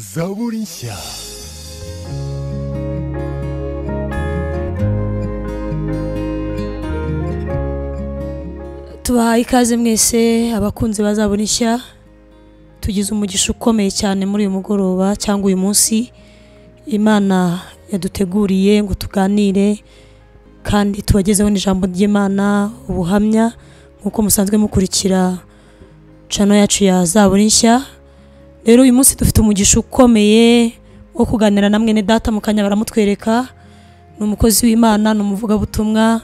Zaburisha. Tubaha ikaze mwese abakunzi ba Zaburisha. Tugize umugisha ukomeye cyane muri uyu mugoroba cyangwa uyu munsi Imana yaduteguriye ngo tuganire kandi tubagezeho n'ijambo ry'Imana ubuhamya nkuko musanzwe mukurikira channel yacu ya Zaburisha. Rero uyu munsi dufite umugisha ukomeye wo kuganira na mwene data mukanya baramutwereka n'umukozi w'Imana n'umuvuga butumwa.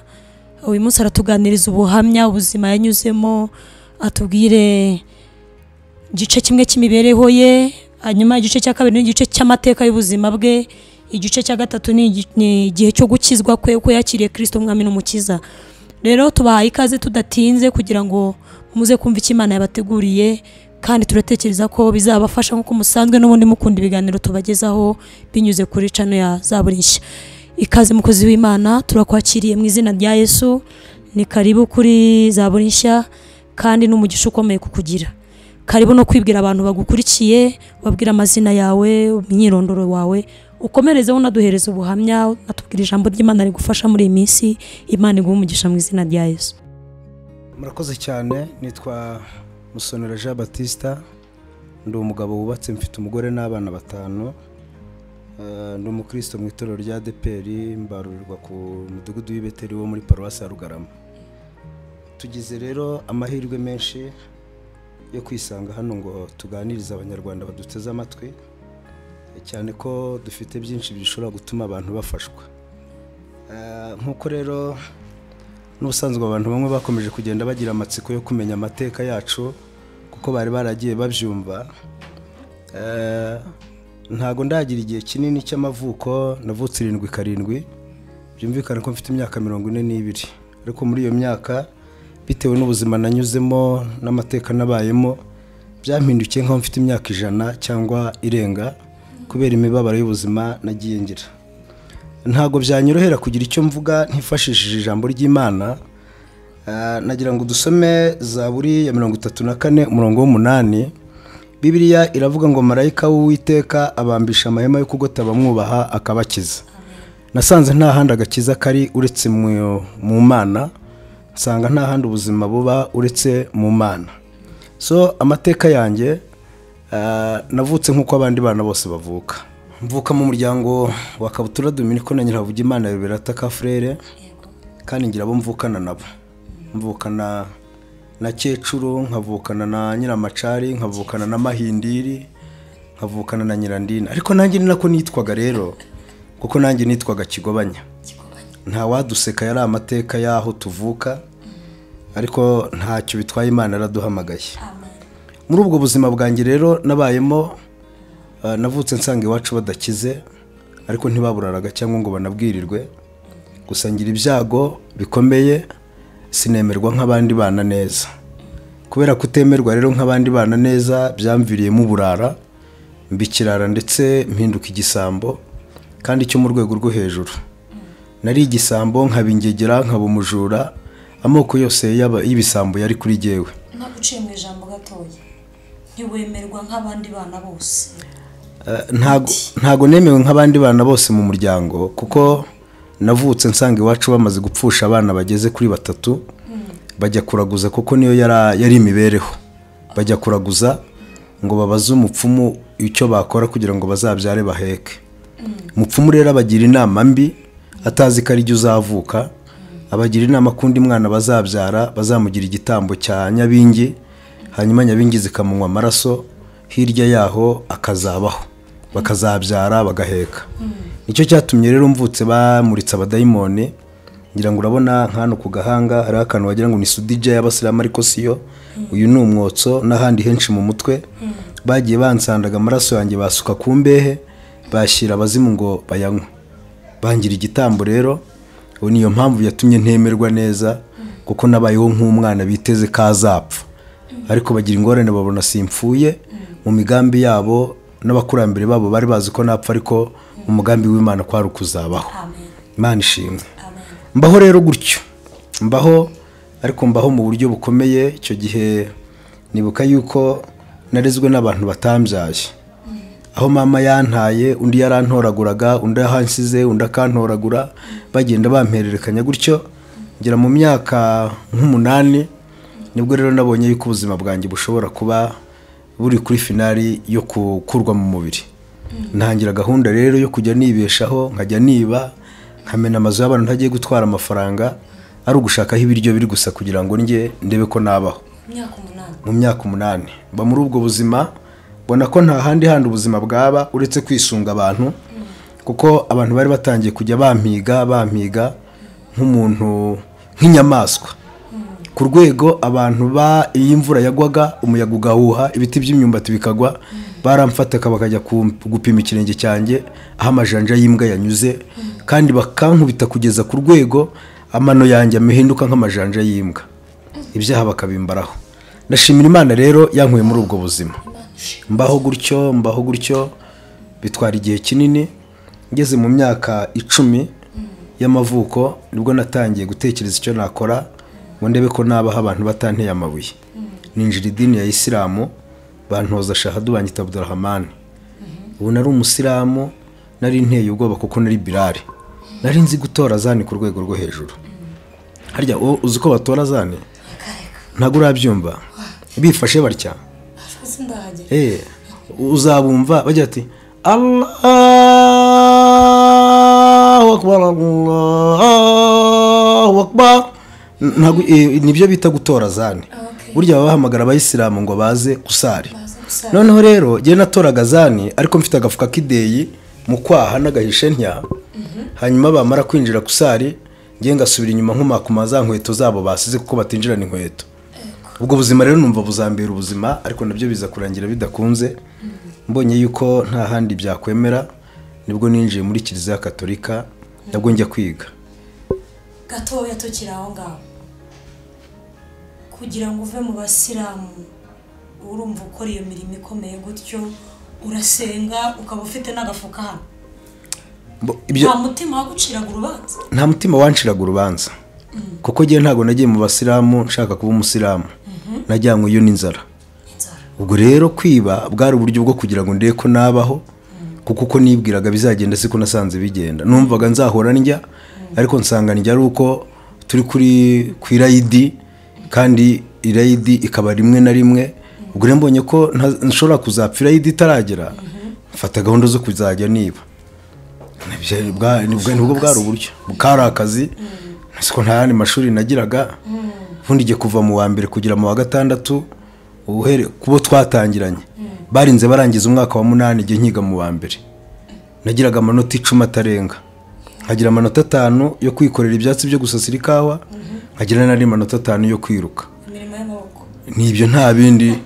Uyu munsi aratuganiriza ubuhamya ubuzima yanyuzemo, atubwire gice kimwe cy'imibereho ye, hanyuma igice cya kabiri n'igice cy'amateka y'ubuzima bwe, igice cya gatatu ni igihe cyo gukizwa kwe uko yakiriye Kristo mwami n'umukiza. Rero tubahaye ikaze tudatinze kugira ngo muze kumva icyo Imana yabateguriye kandi turatekereza ko bizabafasha nko kumusanzwe n'ubundi mukunda ibiganiro tubagezaho binyuze kuri channel ya Zaburisha. Ikaze mukozi w'Imana, turakwakiriye mu izina rya Yesu. Ni karibu kuri Zaburisha kandi n'umugisha ukomeye kukugira. Karibu no kwibwira abantu bagukurikiye, wabwira amazina yawe, imyirondoro wawe, ukomereze unaduhereza ubuhamya, atubwira ijambo ry'Imana rigufasha muri iminsi. Imana iguhe umugisha mu izina rya Yesu. Murakoze cyane, nitwa Musonera Jean Baptiste, ndi umugabo wubatse, mfite umugore n'abana batanu, ndi umukristo mu itorero rya Deperi, mbarurirwa ku mudugudu w'Ibeteli wo muri paroisse ya Rugaramo. Tugize rero amahirwe menshi yo kwisanga hano ngo tuganirize abanyarwanda baduteze amatwi, cyane ko dufite byinshi bishobora gutuma abantu bafashwa. Nkuko rero n'ubusanzwe abantu bamwe bakomeje kugenda bagira amatsiko yo kumenya amateka yacu kuko bari baragiye babyumva. Ntago ndagira igihe kinini cy'amavuko, navutse 77, byumvikana ko mfite imyaka 42, ariko muri iyo myaka bitewe n'ubuzima nanyuzemo n'amateka nabayemo byampindukiye nko mfite imyaka 100 cyangwa irenga kubera imibabaro y'ubuzima nagiye ngira. Ntago byanyorohera kugira icyo mvuga ntifashishije ijambo ry'Imana. Nagira ngo dusome Zaburi ya 34 umurongo w'8. Bibiliya iravuga ngo marayika w'Uwiteka abambisha amahema yo kugota bamwubaha akabakiza. Nasanze nta handi agakiza kari uretse mu Mana, nsanga nta handi ubuzima buba uretse mu Mana. So amateka yanjye, navutse nkuko abandi bana bose bavuka. Mvuka mu muryango wa Kabutura Dominiko na Nyiravuga Imana Biberata ka Frere, kandi ngira abo mvukana nabo. Mvukana na Cyecuru, nkavukana na Nyiramacari, nkavukana na Mahindiri, nkavukana na Nyirandina. Ariko nanjye ni nako nitwaga rero, kuko nanjye nitwaga Kigobanya. Nta waduseka, yari amateka yaho tuvuka, ariko ntacyo bitwaye Imana araduhamagaye. Muri ubwo buzima bwanjye rero nabayemo, navutse nsanga iwacu badakize, ariko ntibaburaraga cyangwa ngo banabwirirwe, gusangira ibyago bikomeye, sinemerwa nk'abandi bana neza. Kubera kutemerwa rero nk'abandi bana neza byamviriyemo uburara, mbikirara ndetse mpinduka igisambo, kandi cyo mu rwego rwo hejuru. Nari igisambo, nkaba ingegera, nkaba umujura, amoko yose y'ibisambo yari kuri jyewe. Naguciye mu ijambo gatoya, ntiwemerwa nk'abandi bana bose. Ntago nemewe nk'abandi bana bose mu muryango, kuko navutse nsanga iwacu bamaze gupfusha abana bageze kuri 3, bajya kuraguza, kuko niyo yari imibereho. Bajya kuraguza ngo babaze umupfumu icyo bakora kugira ngo bazabyare baheke. Umupfumu rero abagira inama mbi, atazi ko ari jye uzavuka, abagira inama kundi mwana bazabyara bazamugira igitambo cya nyabingi, hanyuma nyabingi zikamunywa amaraso, hirya yaho akazabaho, bakazabyara bagaheka. Nicyo cyatumye rero mvutse bamuritsa abadayimoni. Ngira ngo urabona nkano ku gahanga hari akantu wagira ngo ni sudija y'Abasilamu, ariko siyo. Uyu ni umwotso n'ahandi henshi mu mutwe. Bagiye bansandaga amaraso yanjye basuka ku mbehe, bashyira abazimu ngo bayanywe, bangira igitambo. Rero niyo mpamvu yatumye ntemerwa neza, kuko nabayeho nk'umwana biteze kazapfa, ariko bagira ingorane babona simpfuye mu migambi yabo, n'abakurambere babo bari bazi ko napfa, ariko umugambi w'Imana kwari kuzabaho. Imana ishimwe. Mbaho rero gutyo, mbaho, ariko mbaho mu buryo bukomeye. Icyo gihe nibuka yuko narezwe n'abantu batambyaye, aho mama yantaye, undi yarantoraguraga, undi ahansize, undi akantoragura, bagenda bampererekanya gutyo ngira mu myaka nk'umunani. Nibwo rero nabonye yuko ubuzima bwanjye bushobora kuba buri kuri finali yo gukurwa mu mubiri. Ntangira gahunda rero yo kujya nibeshaho, nkajya niba, nkamena amazu y'abantu ntagiye gutwara amafaranga, ari ugushakaho ibiryo biri gusa kugira ngo nje ndebe ko nabaho. Mu myaka 8 mba muri ubwo buzima, bona ko nta handi handi ubuzima bwaba uretse kwisunga abantu, kuko abantu bari batangiye kujya bampiga nk'umuntu, nk'inyamaswa. Ku rwego abantu iyi imvura yagwaga, umuyaga ugahuha, ibiti by'imyumbati bikagwa, baramfataka bakajya gupima ikirenge cyanjye aho amajanja y'imbwa yanyuze, kandi bakankubita kugeza ku rwego amano yanjye amehinduka nk'amajanja y'imbwa, ibyaha bakabimbaraho. Ndashimira Imana rero yankuye muri ubwo buzima, mbaho gutyo bitwara igihe kinini. Ngeze mu myaka 10 y'amavuko nibwo natangiye gutekereza icyo nakora ngo ndebe ko nabaho abantu batanteye amabuye. Ninjira idini ya Isilamu, bantoza shahadu, banyita Abdurrahman. Ubu nari umusilamu, nari nteye ubwoba kuko nari Bilali. Nari nzi gutora zani ku rwego rwo hejuru. Harya uzi ko batora zani? Ntago urabyumva. Bifashe barya. Uzabumva bagira ati Allahu Akbar, Allahu Akbar. Nibyo bita gutora zani. Burya babahamagara abayisilamu ngo baze kusari. Noneho rero je natoraga zani, ariko mfite agafuka kideyi mu kwaha n'agahishe ntya. Hanyuma bamara kwinjira kusari, ngiye ngasubira inyuma nkomaza nkweto zabo basize kuko batinjirana inkweto. Ubwo buzima rero numva buzambira ubuzima, ariko nabyo biza kurangira bidakunze. Mbonye yuko nta handi byakwemera, nibwo ninjiye muri Kiliziya Katolika, nabwo njya kwiga. Gatoya tukira aho ngaho kugira ngo uve mu basilamu, urumva ukora iyo mirimo ikomeye gutyo, urasenga, ukaba ufite n'agafuka hano, nta mutima wanciraga urubanza kuko giye ntago nagiye mu basilamu nshaka kuba umusilamu, najyanywe iyo n'inzara. Ubwo rero kwiba bwari uburyo bwo kugira ngo ndeke ko nabaho, kuko uko nibwiraga bizagenda siko nasanze bigenda. Numvaga nzahora njya, ariko nsanga njya ruko turi kuri kwirayidi, kandi irayidi ikaba rimwe na rimwe. Ubwo rembonye ko nshobora kuzapfira irayidi taragera, mfata gahunda zo kuzajya niba. Nibwo bwari uburyo bukarakazi, siko nta yandi mashuri nagiraga. Ubundi giye kuva mu wa 1 kugira mu wa 6 uhere kubo twatangiranye, barinze barangiza umwaka wa 8 giye nkiga mu wa 1. Nagiraga amanota 10 atarenga. Hagira amanota 5 yo kwikorera ibyatsi byo gusasira ikawa, hagira nari amanota 5 yo kwiruka. Nibyo nta bindi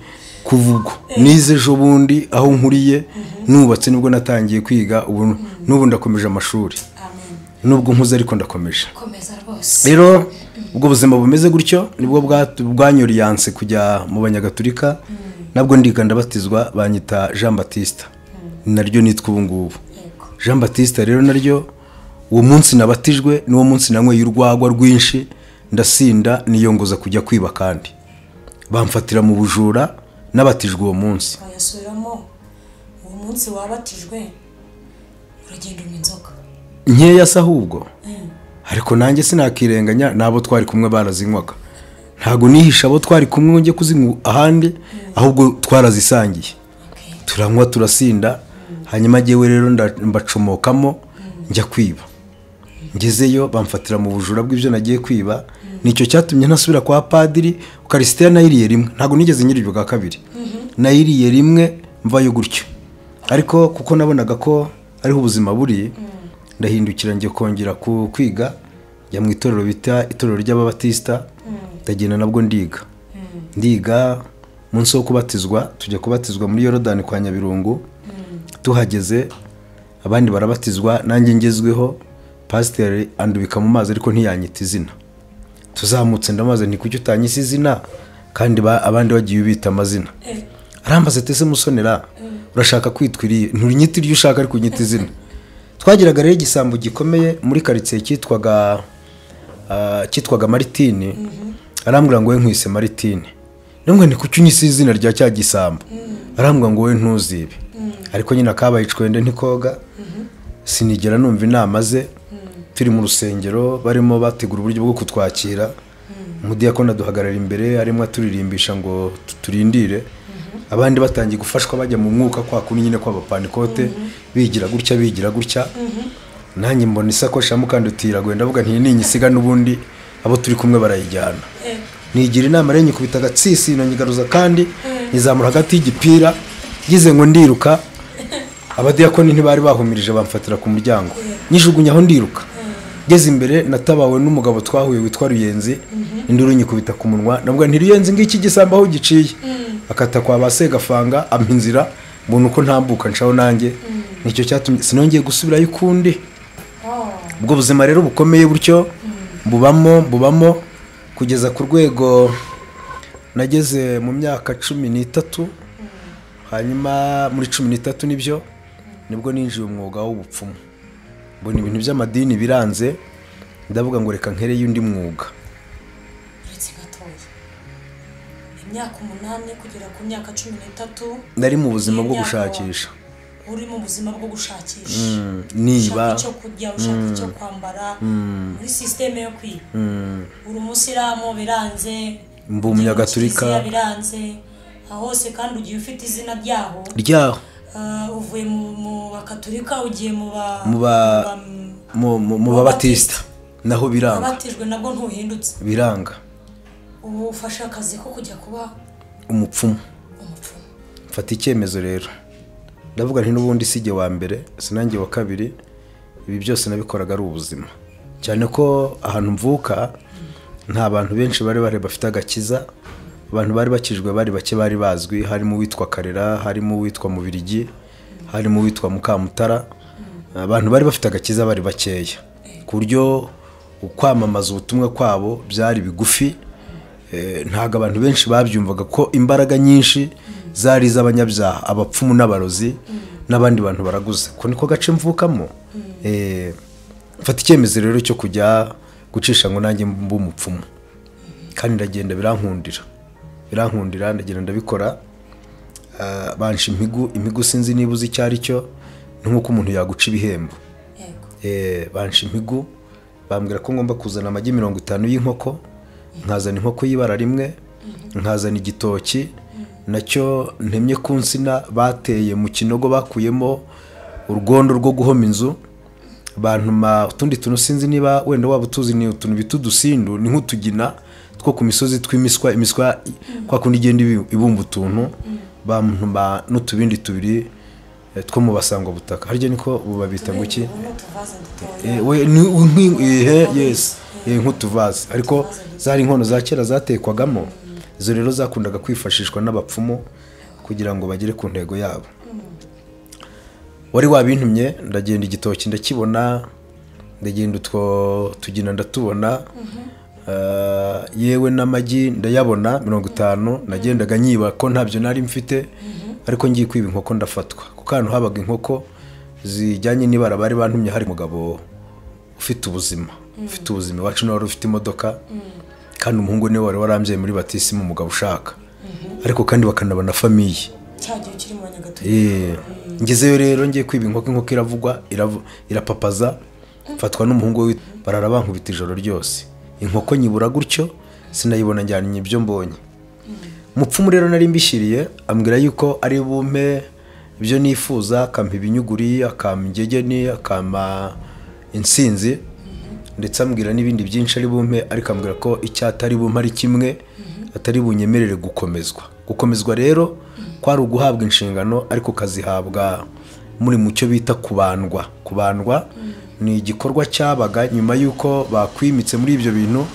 kuvuga. Nize ejo bundi aho nkuriye, nubatse nibwo natangiye kwiga, ubu nubu ndakomeje amashuri. Nubwo nkuze ariko ndakomeje. Rero ubwo buzima bumeze gutyo nibwo bwanyuriyanse kujya mu Banyagatolika, nabwo ndiganda batizwa, banyita Jean Baptiste. Naryo nitwa ubu ngubu. Jean Baptiste rero naryo uwo munsi nabatijwe, niwo munsi nanyweye urwagwa rwinshi, ndasinda, niyongoza kujya kwiba, kandi bamfatira mu bujura, nabatijwe uwo munsi. Yasubiramo uwo munsi wabatijwe uragenda n'inzoka nkeya sahubwo, ariko nanjye sinakirenganya nabo twari kumwe barazinywaga. Ntago nihisha abo twari kumwe ngiye kuzinywa ahandi, ahubwo twarazisangiye, turanywa turasinda. Hanyuma jewe rero ndacomokamo njya kwiba. Ngezeyo bamfatira mu bujura bw'ibyo nagiye kwiba. Nicyo cyatumye ntasubira kwa padiri. Ukarisitiya nayiriye rimwe, ntago nigeze nyiri bwa kabiri. Nayiriye rimwe mvayo gutyo, ariko kuko nabonaga ko ariho ubuzima buri, ndahindukira ngiye kongera kwiga, njya mu itorero bita itorero ry'ababatista. Ndagenda nabwo ndiga munsi wo kubatizwa, tujya kubatizwa muri Jordan kwa Nyabirungu. Tuhageze abandi barabatizwa, nanjye ngezweho, pasiteri andubika mu mazi ariko ntiyanyita izina. Tuzamutse ndamaze nti kuki utanyise izina, kandi abandi bagiye ubita amazina. Arambaza tese Musonera, urashaka kwitwiriye nturinyita iryo ushaka ariko unyita izina. Twagiraga rero igisambu gikomeye muri quartier cyitwaga Martine. Arambwira ngo we nkwise Martine. Nongwe nti kuki unyise izina rya cyagisambu. Arambwira ngo we ntuzibe. ariko nyina kabaye icwende ntikoga sinigera numva inama ze turi mu rusengero barimo bategura uburyo bwo kutwakira umudiyako naduhagarara imbere arimo aturiirimbisha ngo turindire abandi batangiye gufashwa bajya mu mwuka kwa kuni nyine kwa Pentecôte bigira gutya nanjye mbona isakoshi amukandutira gwenda vuga nti ninyi siga nubundi abo turi kumwe barayijyana nigira inama renye kubita gatsisi nanyigaruza kandi nizamura hagati y'igipira gize ngo ndiruka abadiyakoni ntibari bahumirije bamfatira ku muryango nyijugunyaho ndiruka geze imbere natabawe n'umugabo twahuye witwa Ruyenzi induru nyikubita ku munwa nabwo nti Ruyenzi ngiki gisamba aho giciye akata kwa basegafanga ampinzira mbona uko ntambuka ncaho nanjye nicyo cyatumye sinongeye gusubira y'ukundi ubwo buzima rero bukomeye buryo bubamo kugeza ku rwego nageze mu myaka 13 hanyuma muri 13 nibyo nibwo ninjiye umwuga w'ubupfumu mbona ibintu by'amadini biranze ndavuga ngo reka nkere y'undi mwuga imyaka 8 kugera ku myaka 13 nari mu buzima bwo gushakisha niba cyo kujya ushaka cyo kwambara muri system yo kwiga uri umusiramo biranze mbumya gaturika biranze ahose kandi ugiye ufite izina ryaho uvuye mu bakaturika ugiye mu babatista naho biranga abatijwe nabwo ntuhindutse biranga ubufasha akazi ko kujya kuba umupfumu mfata icyemezo rero ndavuga nti nubundi sije wa mbere sinangiye wa kabiri ibi byose nabikoraga ari ubuzima cyane ko ahantu mvuka nta bantu benshi bari bafite agakiza abantu bari bakijwe bari bake bari bazwi harimo witwa Karera harimo witwa Mubirigi harimo witwa Mukamutara abantu bari bafite agakiza bari bakeya kuryo ukwamamaza ubutumwa kwabo byari bigufi ntaga abantu benshi babyumvaga ko imbaraga nyinshi zari z'abanyabyaha abapfumu n'abarozi nabandi bantu baraguze ko niko gace mvukamo mfata icyemezo rero cyo kujya gucisha ngo nanjye mbu umupfumu kandi ndagenda birankundira ndagenda ndabikora banshi imigu sinzi nibuze icyari cyo nkuko umuntu yaguca ibihembo banshi imigu bambwira ko ngomba kuzana amagi 50 y'inkoko nkazana inkoko y'ibara rimwe nkazana igitoki nacyo ntemye kunsina bateye mu kinogo bakuyemo urgondo rwo guhoma inzu bantuma utundi tuntu sinzi niba wenda wabutuzi ni utuntu bitudusindu ni nkutugina two ku misozi twimiswa imiswa kwa kundi gende ibumba utuntu bamtuma n'utubindi tubiri two mu basangwa butaka haryo niko bubabita nguki we yes nkutuvase ariko zari inkono za kera zatekwagamo izo rero zakundaga kwifashishwa n'abapfumu kugira ngo bagire ku ntego yabo wari wabintumye ndagenda igitoki ndakibona ndagenda utwo tugina ndatubona yewe n'amagi ndayabona 50 nagendaga nyiba ko ntabyo nari mfite ariko ngiye kwiba inkoko ndafatwa kukantu habaga inkoko zijyanye n'ibara bari bantumye hari mugabo ufite ubuzima wacu n'wari ufite imodoka kandi umuhungu niwe wari warambye muri batisi mu mugabo ushaka ariko kandi bakanabana famille cyagiye kiri mu banyagato ngezeyo rero ngiye kwiba inkoko irapapaza mfatwa n'umuhungu barara bankubita ijoro ryose inkoko nyibura gutyo sinayibona njyanye ibyo mbonye mupfumu rero nari mbishiriye ambwira yuko ari bume ibyo nifuza akampa ibinyuguri akamjegeni akama insinzi ndetse ambwira n'ibindi byinshi ari bumpe ariko ambwira ko icyatari bumpe ari kimwe atari bunyemerere gukomezwa rero kwari uguhabwa inshingano ariko kazihabwa muri mucyo bita kubandwa ni igikorwa cyabaga nyuma yuko bakwimitse muri ibyo bintu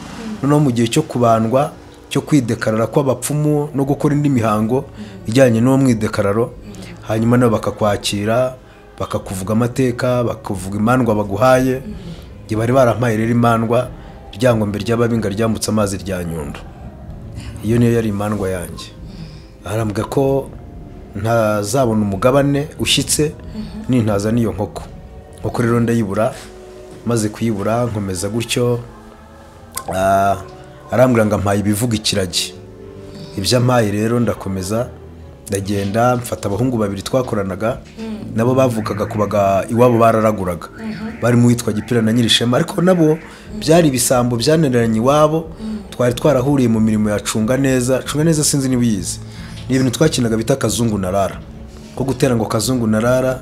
noneho mu gihe cyo kubandwa cyo kwidekarara kw'abapfumu no gukora indi mihango ijyanye no mwidekararo hanyuma nabo bakakwakira bakakuvuga amateka bakuvuga imandwa baguhaye bari barampaye rero imandwa ryangombe ry'ababinga ryambutse amazi rya Nyundo iyo niyo yari imandwa yanjye arambwa ko ntazabona umugabane ushyitse nintaza niyo nkoko rero ndayibura maze kuyibura nkomeza gutyo arambwira ngo ampaye ibivuga ikiragi ibyo ampaye rero ndakomeza ndagenda mfata abahungu babiri twakoranaga nabo bavukaga kubaga iwabo bararaguraga bari mu yitwa Gipira na Nyirishema, ariko nabo byari bisambo byanereranye iwabo. Twari twarahuriye mu mirimo ya cunga neza sinzi nibiyizi, ni ibintu twakinaga bita kazungu narara, ko gutera ngo kazungu narara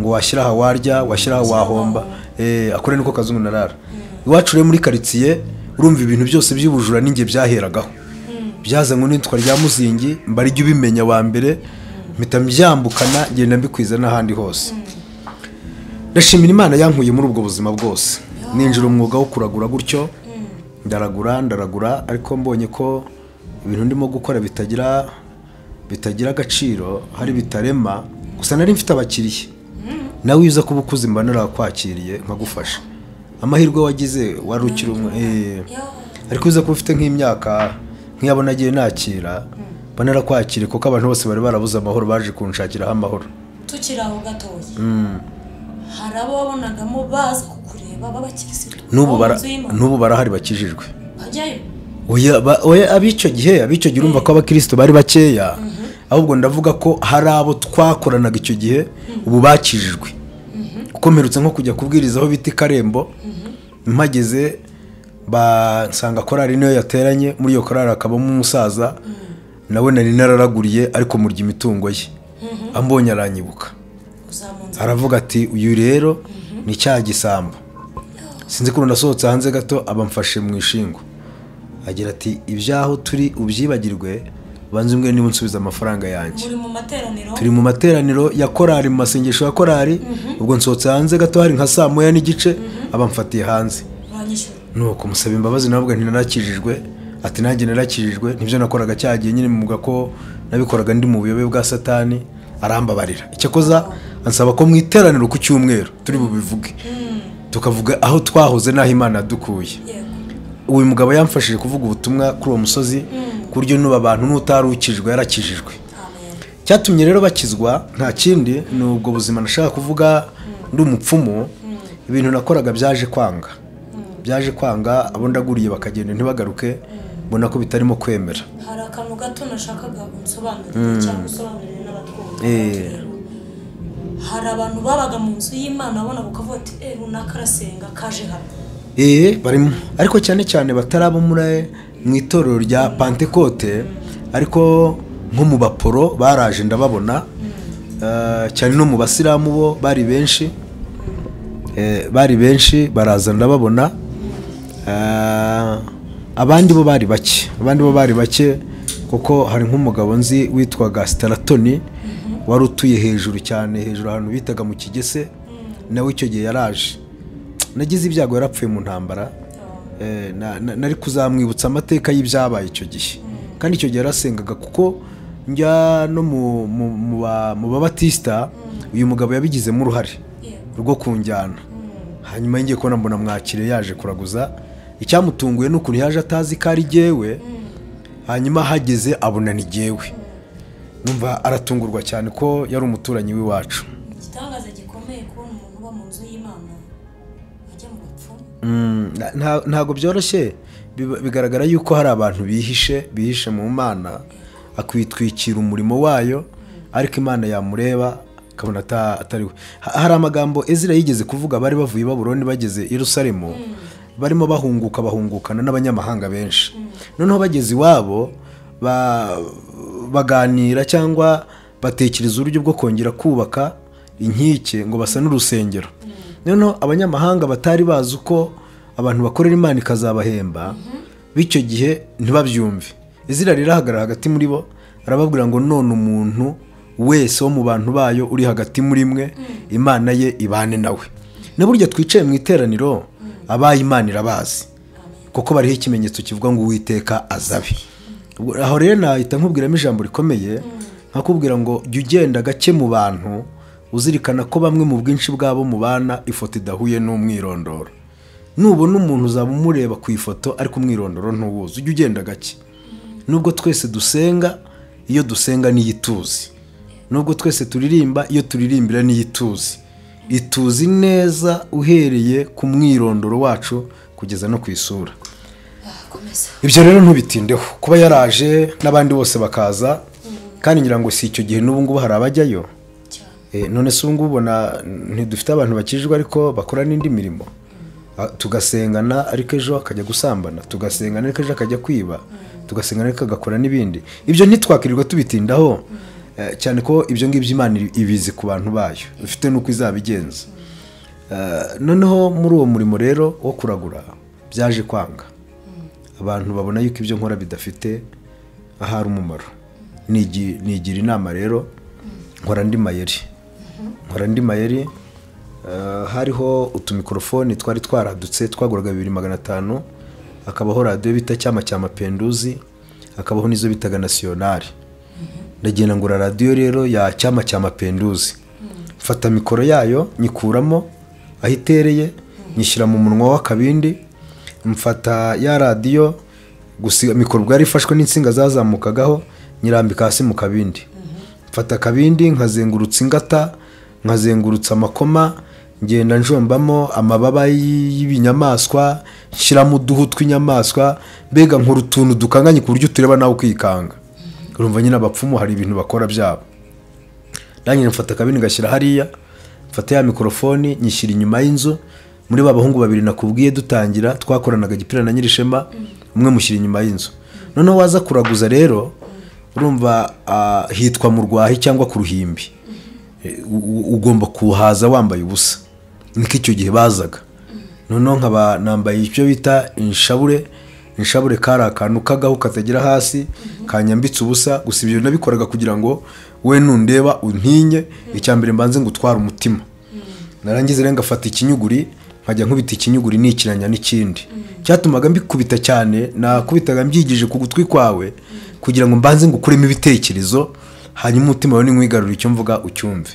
ngo washyira ha warya washyira ha wahomba akore niko kazungu narara. Iwacu re muri quartier urumva ibintu byose by'ubujura ninge byaheragaho byazanwe n'itwa rya Muzingi mbari jyu bimenya wa mbere mpita mbyambukana genda mbikwiza n'ahandi hose. Ndashimira Imana yankuye muri ubwo buzima bwose, ninjira umwuga wo kuragura gutyo ndaragura, ariko mbonye ko ibintu ndimo gukora bitagira agaciro hari bitarema, gusa nari mfite abakiriye nawe uza kubukuza imbanara kwakiriye nkagufasha amahirwe wagize warukira umwe ariko uza kuba ufite nk'imyaka nkiyabona giye nakira banara kwakire kuko abantu bose bari barabuza amahoro baje kunshakira amahoro. Tukiraho gatoye harabo babonagamo bazi kukureba babakirisitu nubu barahari bakijijwe oya abico gihe urumva ko abakristo bari bakeya, ahubwo ndavuga ko harabo twakoranaga icyo gihe ubu bakijijwe kuko mperutse nko kujya kubwirizaho biti Karembo mpageze basanga korari niyo yateranye, muri iyo korari akabamo umusaza nawe nari nararaguriye ariko murya imitungo ye ambonye aranyibuka aravuga ati uyu rero ni cya gisambo. Sinzi ko ndasohotse hanze gato abamfashe mu ishingo agira ati ibyaho turi ubyibagirwe banze umwe niwe nsubiza amafaranga yanjye. Turi mu materaniro ya korari mu masengesho ya korari, ubwo nsohotse hanze gato hari nka saa moya n'igice abamfatiye hanze nuko musaba imbabazi nabwo ntinakijijwe ati nanjye narakijijwe nibyo nakoraga cyagiye nyine mu gako nabikoraga ndi mu buyobe bwa Satani arambabarira icyakoza ansaba ko mwiteraniro ku cyumweru turi bubivuge tukavuga aho twahoze naho Imana dukuye. Uyu mugabo yamfashije kuvuga ubutumwa kuri uwo musozi kuryo nuba abantu nutarukijwe yarakijijwe. Cyatumye rero bakizwa nta kindi nubwo buzima nashaka kuvuga ndi umupfumu ibintu nakoraga byaje kwanga abo ndaguriye bakagenda ntibagaruke mbona ko bitarimo kwemera. Harakantu gato nashakaga gusobanurira cyangwa gusobanurira n'abatwumva hari abantu babaga mu nzu y'Imana abona bukavuga ati runaka arasenga kaje hano barimo, ariko cyane cyane batarabo muri mu itorero rya Pentecôte ariko nko mu baporo baraje ndababona cyane no mu basilamu bo bari benshi baraza ndababona abandi bo bari bake kuko hari nk'umugabo nzi witwa Gasitanatone warutuye hejuru cyane hejuru ahantu bitaga mu Kigese nawe icyo gihe yaraje nagize ibyago yarapfuye mu ntambara nari kuzamwibutsa amateka y'ibyabaye icyo gihe kandi icyo gihe yarasengaga kuko njya no mu Babatista uyu mugabo yabigizemo uruhare rwo kunjyana hanyuma ngiye kubona mbona mwakire yaje kuraguza icyamutunguye n'ukuri yaje atazi kari jyewe hanyuma hageze abona ni jyewe numva aratungurwa cyane ko yari umuturanyi w'iwacu. Igitangaza gikomeye ko umuntu uba mu nzu y'Imana ajya mu bupfu ntago byoroshye bigaragara yuko hari abantu bihishe mu Mana akwitwikira umurimo wayo ariko Imana yamureba akabona atari we. Hari amagambo Ezra yigeze kuvuga bari bavuye Babuloni bageze Yerusalemu barimo bahungukana n'abanyamahanga benshi noneho bageze iwabo baganira cyangwa batekereza uburyo bwo kongera kubaka inkike ngo basa n'urusengero noneho abanyamahanga batari bazi uko abantu bakorera Imana ikazabahemba bicyo gihe ntibabyumve. Ezra rero ahagarara hagati muri bo arababwira ngo none umuntu wese wo mu bantu bayo uri hagati muri mwe Imana ye ibane nawe. Na burya twicaye mu iteraniro abaye Imana irabazi kuko bariho ikimenyetso kivuga ngo Uwiteka azabe. Aho rero nahita nkubwiramo ijambo rikomeye nkakubwira ngo jya ugenda gake mu bantu uzirikana ko bamwe mu bwinshi bwabo mu bana ifoto idahuye n'umwirondoro. Nubona umuntu uzaba umureba ku ifoto ariko umwirondoro ntuwuzi jya ugenda gake. Nubwo twese dusenga iyo dusenga n'iyituzi, nubwo twese turirimba iyo turirimbira n'iyituzi, ituzi neza uhereye ku mwirondoro wacu kugeza no ku isura. Ibyo rero ntubitindeho kuba yaraje n'abandi bose bakaza kandi ngira ngo si icyo gihe n'ubu ngubu harabajyayo. None se ubu ngubu na ntidufite abantu bakijwe ariko bakora n'indi mirimo. Tugasengana ariko ejo akajya gusambana, tugasengana ariko ejo akajya kwiba, tugasengana ariko agakora n'ibindi. Ibyo ntitwakirirwa tubitindaho. Cyane ko ibyo ngibyo Imana ibizi ku bantu bayo. Bifite nuko izabigenza. Noneho muri uwo murimo rero wo kuragura byaje kwanga. Abantu babona yuko ibyo nkora bidafite ahari umumaro. Nigira inama rero nkora ndi mayeri. Hariho utumikrofoni twari twaradutse twaguraga 2500, akabaho radio bita cyama cyama penduzi, akabaho nizo bitaga nationale. Ndagenda ngura radio rero ya cyama cyama penduzi. Mfata mikoro yayo nyikuramo ahitereye, nyishyira mu munwa wa kabindi, mfata ya radio gusiga mikoro bwari ifashwe n'insinga zazamukagaho nyirambika hasi mu kabindi. Mfata kabindi nkazengurutsa ingata, nkazengurutsa amakoma, ngenda njombamo amababa y'ibinyamaswa, nshyira mu duhu tw'inyamaswa, mbega nkora utuntu dukanganye ku buryo tureba nawe kwikanga. Urumva nyine abapfumu hari ibintu bakora byabo. Nanjye mfata kabindi ngashyira hariya, mfata ya mikrofoni nyishyira inyuma y'inzu. Muri babahungu babiri nakubwiye dutangira twakoranaga Gipira na Nyirishema, umwe mushyira inyuma y'inzu. Noneho waza kuraguza rero urumva hitwa mu rwahi cyangwa ku ruhimbi. Ugomba kuhaza wambaye ubusa. Niko icyo gihe bazaga. Noneho nkaba nambaye icyo bita inshabure. Inshabure kari akantu kagaho katagira hasi, kanyambitse ubusa. Gusa ibyo nabikoraga kugira ngo we nundeba untinye, icyambere mbanze ngutwara umutima. Narangize rero ngafata ikinyuguri, nkajya nkubita ikinyuguri nikiranya n'ikindi. Cyatumaga mbikubita cyane, nakubitaga mbyigije ku gutwi kwawe kugira ngo mbanze ngukuremo ibitekerezo, hanyuma umutima wawe n'inwigarurira icyo mvuga ucyumve.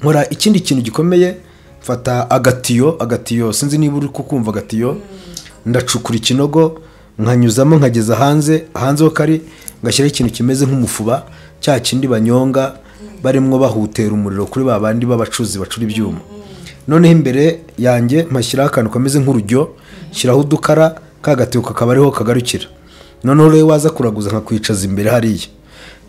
Nkora ikindi kintu gikomeye, mfata agatiyo sinzi niba uri kukumva agatiyo, ndacukura ikinogo nkanyuzamo nkageza hanze ho kari, ngashyira ikintu kimeze nk'umufuba, cya kindi banyonga barimo bahutera umuriro kuri babandi babacuzi bacura ibyuma. Noneho imbere yanjye mashyira akantu kameze nk'urujyo, shyiraho udukara, kagatiyo kakaba ariho kagarukira. Noneho rero waza kuraguza nkakwicaza imbere hariya.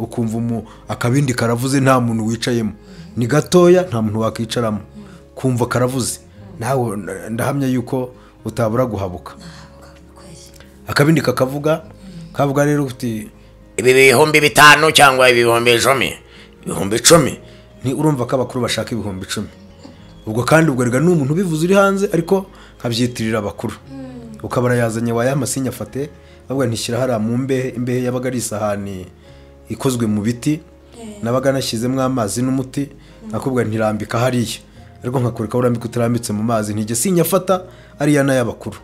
ukumva akabindi karavuze nta muntu wicayemo, ni gatoya nta muntu wakicaramo, kumva karavuze nawe ndahamya yuko utabura guhabuka. Akabindi kavuga rero kuti ibihumbi 5 cyangwa ibihumbi 10 ibihumbi 10 ni urumva ko abakuru bashaka ibihumbi 10. Ubwo kandi ubwariga n'umuntu bivuze uri hanze ariko nkabyitirira abakuru. Ukabara yazanye waya amasinya fate babwa ntishyira hari mu imbehe yabaga isahani ikozwe mu biti, nabaga nashyizemo amazi n'umuti, nakubwa ntirambika hariya ariko nkakoreka urambika utarambitse mu mazi ntije sinyafata ariya na y'abakuru.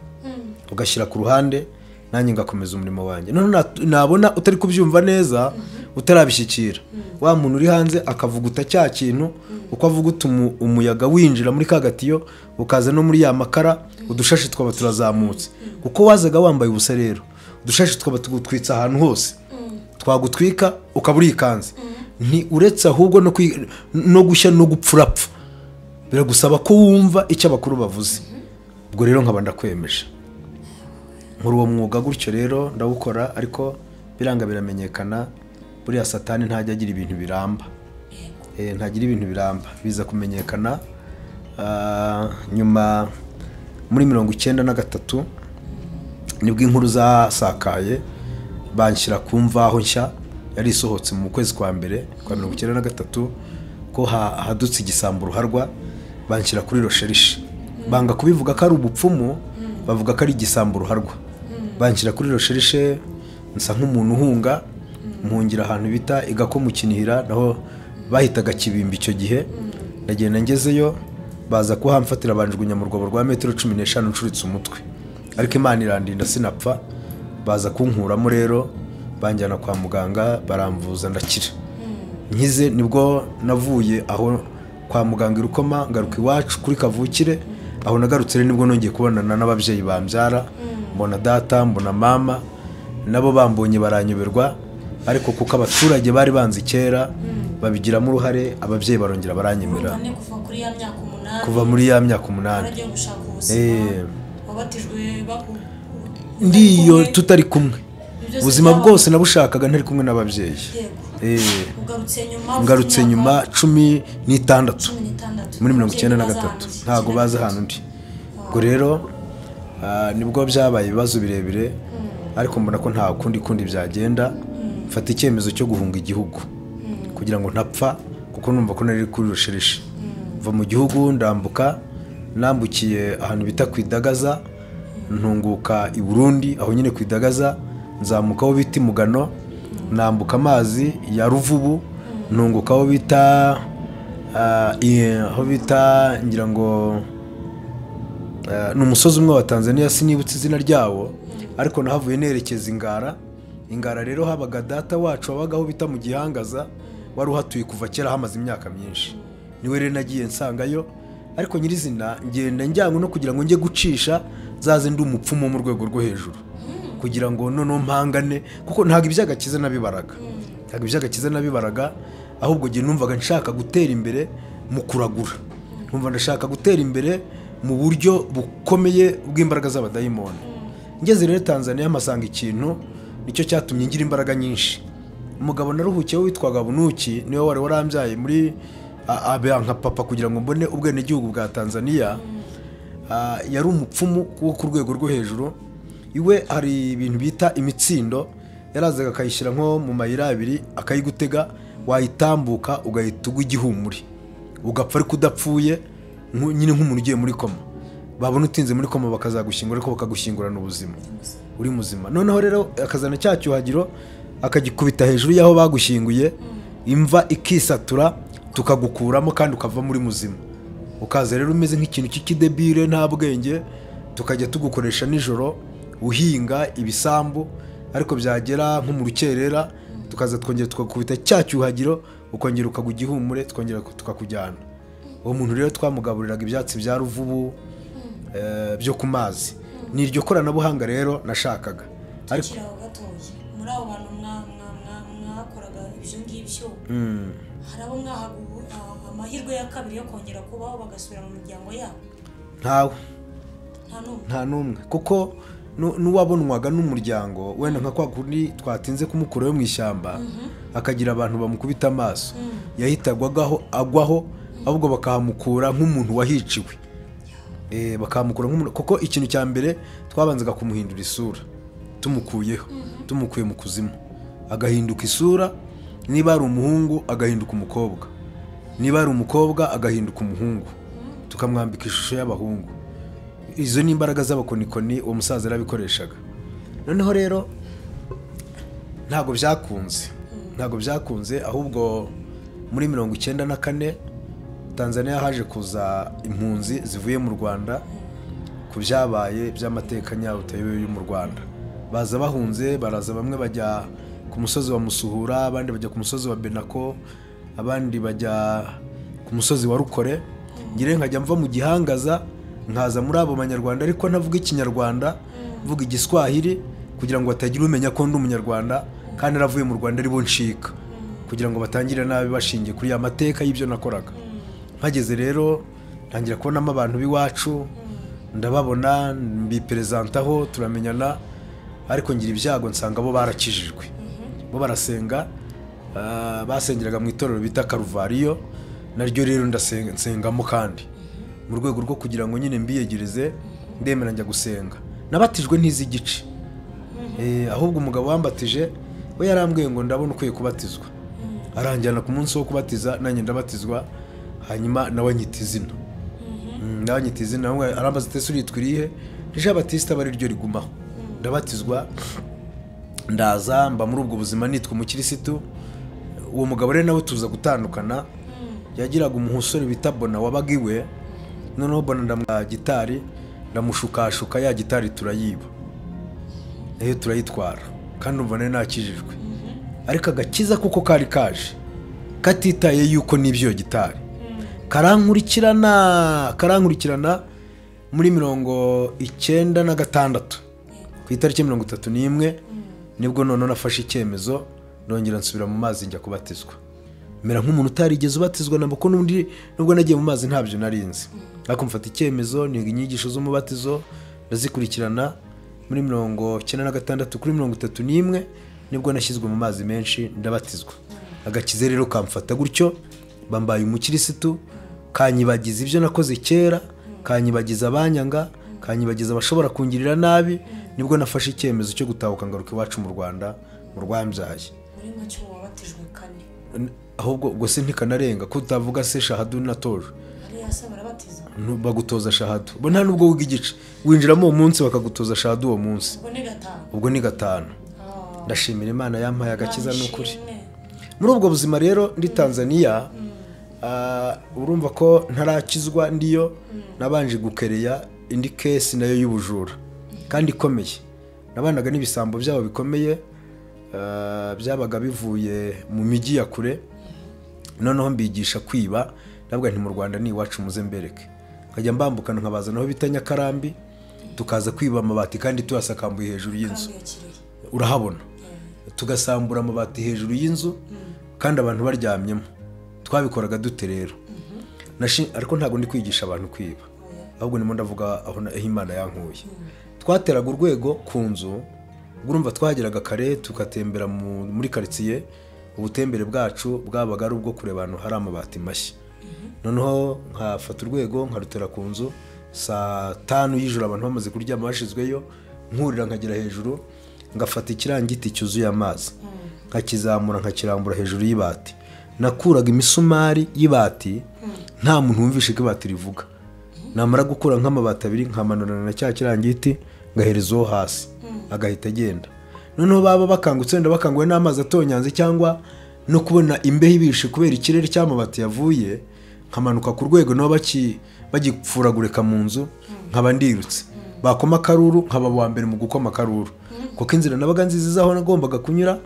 Ugashyira ku ruhande nanjye ngakomeza umurimo wanjye. None nabona utari kubyumva neza, utarabishyikira, wa muntu uri hanze akavuguta cya kintu, uko avuguta umuyaga winjira muri kagatiyo ukaza no muri ya makara, udushashi twaba turazamutse. Uko wazaga wambaye ubusa rero udushashi twaba tugutwitsa ahantu hose, twagutwika ukaburi kanze. Ni uretse ahubwo no gushya no gupfurapfa biragusaba ko wumva icyo abakuru bavuze. Ubwo rero nkaba ndakwemeje muri uwo mwuga gutyo rero ndawukora, ariko biranga biramenyekana buri ya Satani ntajya agira ibintu biramba. Ntagira ibintu biramba, biza kumenyekana. Nyuma muri 93 nibwo inkuru zasakaye banshyira ku mvaho nshya yari isohotse mu kwezi kwa mbere kwa 93 ko hadutse igisambu ruharwa, banshyira kuri recherche. Banga kubivuga ko ari ubupfumu, bavuga ko ari igisambu ruharwa. Banshyira kuri recherche nsa nk'umuntu uhunga, mpungira ahantu bita igako mu Kinihira, naho bahitaga Kibimbi icyo gihe. Ndagenda ngezeyo baza kuhamfatira banjugunya mu rwobo rwa metero 15 ncuritse umutwe, ariko Imana irandinda sinapfa. Baza kunkuramo rero banjyana kwa muganga baramvuza ndakira. Nkize nibwo navuye aho kwa muganga irukoma ngaruka iwacu kuri kavukire aho nagarutse nibwo nongeye kubonana n'ababyeyi bambyara mbona data mbona mama nabo bambonye baranyoberwa ariko kuko abaturage bari banzi kera babigira mu ruhare ababyeyi barongera baranyemera kuva muri ya myaka 8 ndiyo tutari kumwe ubuzima bwose nabushakaga ntari kumwe n'ababyeyi ngarutse nyuma 16 muri 93 ntago baza hano ndi ngo rero nibwo byabaye bibazo birebire ariko mbona ko nta kundi byagenda mfata icyemezo cyo guhunga igihugu kugira ngo ntapfa kuko numva ko nari kuri rushereshe va mu gihugu ndambuka nambukiye ahantu bita kwidagaza ntunguka i Burundi aho nyine kwidagaza nzamukaho biti mugano nambuka amazi ya Ruvubu ntungukaho bita aho bita ngira ngo n'umusozi umwe wa Tanzania sinibutse izina ryawo ariko nahavuye nerekeza ingara rero habaga data wacu abagaho bita mu gihangaza waruhatuye kuva kera hamaze imyaka myinshi niwe rero nagiye nsangayo ariko nyirizina ngenda njyango no kugira ngo nge gucisha zaze ndi umupfumo mu rwego rwo hejuru kugira ngo nono mpangane kuko ntaga ibyagakiza nabibaraga ahubwo giye numvaga nshaka gutera imbere mu kuragura numva ndashaka gutera imbere mu buryo bukomeye bw'imbaraga z'abadayimoni ngeze rero Tanzania amasanga ikintu nicyo cyatumye ngira imbaraga nyinshi umugabo naruhukiye witwaga Bunuki niwe wari warambyaye muri abanka papa kugira ngo mbone ubwene gihugu bwa Tanzania yari umupfumu ku rwego rwo hejuru iwe hari ibintu bita imitsindo yarazaga kayishira nko mu mayira abiri akayigutega wayitambuka ugahitugwa igihumuri ugapfa ari kudapfuye nyine nk'umuntu ugiye muri koma babona utinze muri koma bakazagushyingura ariko bakagushingurana ubuzima uri muzima noneho rero akazana cyacyuhagiro akagikubita hejuru yaho bagushinguye imva ikisatura tukagukuramo kandi ukava muri muzima ukaza rero umeze nk'ikintu cy'ikidebire nta bwenge tukajya tugukoresha nijoro uhinga ibisambu ariko byagera nk'umurukerera tukaza twongera twakubita cyacyuhagiro ukongera ukagugihumure twongera tukakujyana uwo muntu rero twamugaburiraga ibyatsi bya Ruvubu byo ku mazi niryo korana buhanga rero nashakaga ariko muri abo bantu mwakoraga ibyo ngibyo harabo mwahagubu amahirwe ya kabiri yo kongera kubaho bagasubira mu muryango yabo nta numwe kuko nuwabonwaga n'umuryango wenda nka kwa kuri twatinze kumukura yo mu ishyamba akagira abantu bamukubita amaso yahitagwagaho agwaho ahubwo bakahamukura nk'umuntu wahiciwe bakamukura nk'umuntu kuko ikintu cya mbere twabanzaga kumuhindura isura tumukuyeho tumukuye mu kuzimu agahinduka isura niba ari umuhungu agahinduka umukobwa niba ari umukobwa agahinduka umuhungu tukamwambika ishusho y'abahungu izo ni imbaraga z'abakonikoni uwo musaza yarabikoreshaga noneho rero ntago byakunze ahubwo muri 94 Tanzania haje kuza impunzi zivuye mu Rwanda kubyabaye by'amateka nyawo tebe yo mu Rwanda baza bahunze baraza bamwe bajya ku musozi wa Musuhura abandi bajya ku musozi wa Benaco abandi bajya ku musozi wa Rukore ngire nkajya mva mu gihangaza nkaza muri abo banyarwanda ariko ntavuga ikinyarwanda mvuga igiswahili kugira ngo batagira umenya ko ndi umunyarwanda kandi naravuye mu Rwanda aribo nshika kugira ngo batangire nabi bashingiye kuri ya mateka y'ibyo nakoraga mpageze rero ntangira kubona abantu biwacu ndababona mbipresentaho turamenyana ariko ngira ibyago nsanga bo barakijijwe bo barasenga basengeraga mu itorero bita Karuvario naryo rero ndasengamo kandi mu rwego rwo kugira ngo nyine mbiyegereze ndemera njya gusenga nabatijwe ntizigice ahubwo umugabo wambatije we yarambwiye ngo ndabona ukwiye kubatizwa aranjyana ku munsi wo kubatiza nanjye ndabatizwa hanyuma nawe nyita izina nawe arambaza ati suritwiriye Jean Baptiste bari ryo rigumaho ndabatizwa ndaza mba muri ubwo buzima nitwa umukirisitu uwo mugabo rero nawe tuza gutandukana yagiraga umuhusore bita Bona wabagiwe noneho Bona ndamwa gitari ndamushukashuka ya gitari turayiba turayitwara kandi ubone nakijijwe ariko agakiza kuko kari kaje katitaye yuko nibyo gitari karankurikirana muri 96 ku itariki 31 nibwo none nafashe icyemezo ndongera nsubira mu mazi njya kubatizwa mera nk'umuntu utarigeze ubatizwa nabo ko n'undi nubwo nagiye mu mazi ntabyo narinzi bakumfata icyemezo ni inyigisho zo mubatizo ndazikurikirana muri 96 kuri 31 nibwo nashyizwe mu mazi menshi ndabatizwa agakize rero kamfata gutyo bambaye umukirisitu kanyibagiza ibyo nakoze kera kanyibagiza abanyanga kanyibagiza abashobora kungirira nabi nibwo nafashe icyemezo cyo gutahuka ngaruka iwacu mu Rwanda mu rwambyaye muri macyo wabatijwe kane ahubwo gose ntikanarenga kutavuga se shahadu natoje bagutoza shahadu bo nta nubwo ugigice winjiramo umunsi bakagutoza shahadu uwo munsi ubwo ni gatano ndashimira Imana yampaye agakiza n'ukuri muri ubwo buzima rero ndi Tanzania urumva ko ntarakizwa ndiyo nabanje gukereya indi case nayo y'ubujura kandi ikomeye nabanaga n'ibisambo byabo bikomeye byabaga bivuye mu miji ya kure noneho mbigisha kwiba nabwo nti mu Rwanda ni iwacu muze mbereke kajya mbambukana nkabaza naho bitanya karambi tukaza kwiba amabati kandi tuyasakambuye hejuru y'inzu urahabona tugasambura amabati hejuru y'inzu kandi abantu baryamyemo twabikoraga dute rero ariko ntago ndi kwigisha abantu kwiba ahubwo nimo ndavuga aho Imana yankuye twateraga urwego ku nzu urumva twageraga kare tukatembera muri quartier ubutembere bwacu bwabaga ari ubwo kureba abantu hari amabati mashya noneho nkafata urwego nkarutera ku nzu saa 5 y'ijoro abantu bamaze kurya bashizweyo nkurira nkagera hejuru ngafata ikirangiti cyuzuye amazi nkakizamura nkakirambura hejuru y'ibati nakuraga imisumari y'ibati nta muntu wumvishe ko ibati rivuga namara gukura nk'amabati abiri nkamanurana na cya kirangiti ngaherezo hasi agahita agenda noneho baba bakangutse ndabakangwe n'amazi atonyanze cyangwa no kubona imbeho ibishe kubera ikirere cy'amabati yavuye nkamanuka ku rwego no bagipfuragureka mu nzu nkaba ndirutse bakoma karuru nkaba wa mbere mu gukoma karuru kuko inzira nabaga nziza aho nagombaga kunyura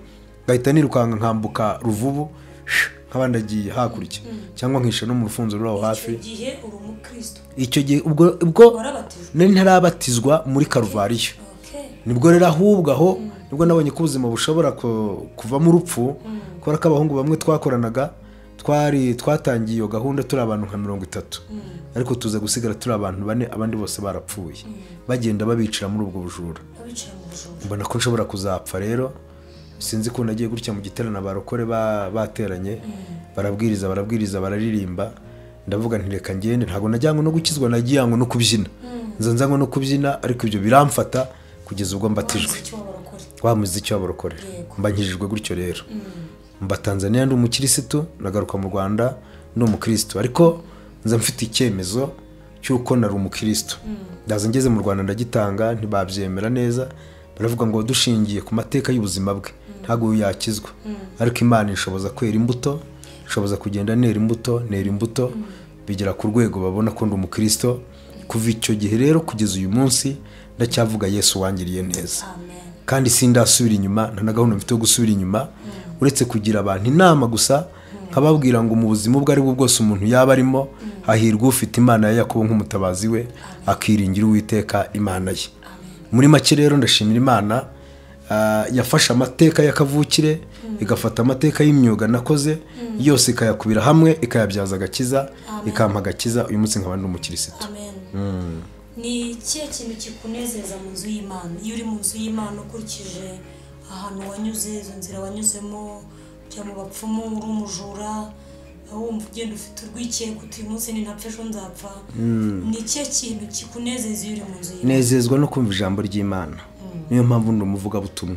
gahita nirukanga nkambuka Ruvubu nkabandagiye hakurya cyangwa nkisha no mu rufunzo ruraho hafi icyo gihe ubwo nari ntarabatizwa muri Karuvario nibwo rero ahubwo aho nibwo nabonye ko ubuzima bushobora kuva mu rupfu kubera ko abahungu bamwe twakoranaga twatangiye iyo gahunda turi abantu nka 30 ariko tuza gusigara turi abantu 4 abandi bose barapfuye bagenda babicira muri ubwo bujura mbona ko nshobora kuzapfa rero sinzi ko nagiye gutya mu giterana barokore bateranye barabwiriza bararirimba ndavuga nti reka ngende ntago najyango no gukizwa nagiyango no kubyina nzanzango no kubyina ariko ibyo biramfata kugeza ubwo mbatijwe kwa muziki w'abarokore mbanyijijwe gutyo rero mba Tanzania ndi umukristo nagaruka mu Rwanda no mu Kristo ariko nza mfite icyemezo cyuko nari umukristo ndaza ngeze mu Rwanda ndagitanga ntibabyemera neza baravuga ngo dushingiye ku mateka y'ubuzima bwe ntago yakizwa ariko Imana ishoboza kwera imbuto ishoboza kugenda nera imbuto bigera ku rwego babona ko ndi umukristo kuva icyo gihe rero kugeza uyu munsi ndacyavuga Yesu wangiriye neza kandi sindasubira inyuma ntanagahunda mfite gusubira inyuma uretse kugira abantu inama gusa nkababwira ngo mu buzima ubwo ari bwo bwose umuntu yaba arimo hahirwa ufite Imana ya Yakobo nk'umutabazi we akiringira Uwiteka Imana ye muri make rero ndashimira Imana yafasha amateka yakavukire igafata amateka y'imyuga nakoze yose ikayakubira hamwe ikayabyaza agakiza ikampagakiza uyu munsi nk'abandi umukirisitu ni cye kintu kikunezeza mu nzu y'Imana iyo uri mu nzu y'Imana ukurikije ahantu wanyuze izo nzira wanyuzemo cyo mu bapfumu uri umujura wumva ugenda ufite urwikeko uti munsi ni ntapfesho nzapfa ni cye kintu kikunezeza iyo uri mu nzu y'Imana nezezwa no kumva ijambo ry'Imana niyo mpamvu ndumuvuga butumwa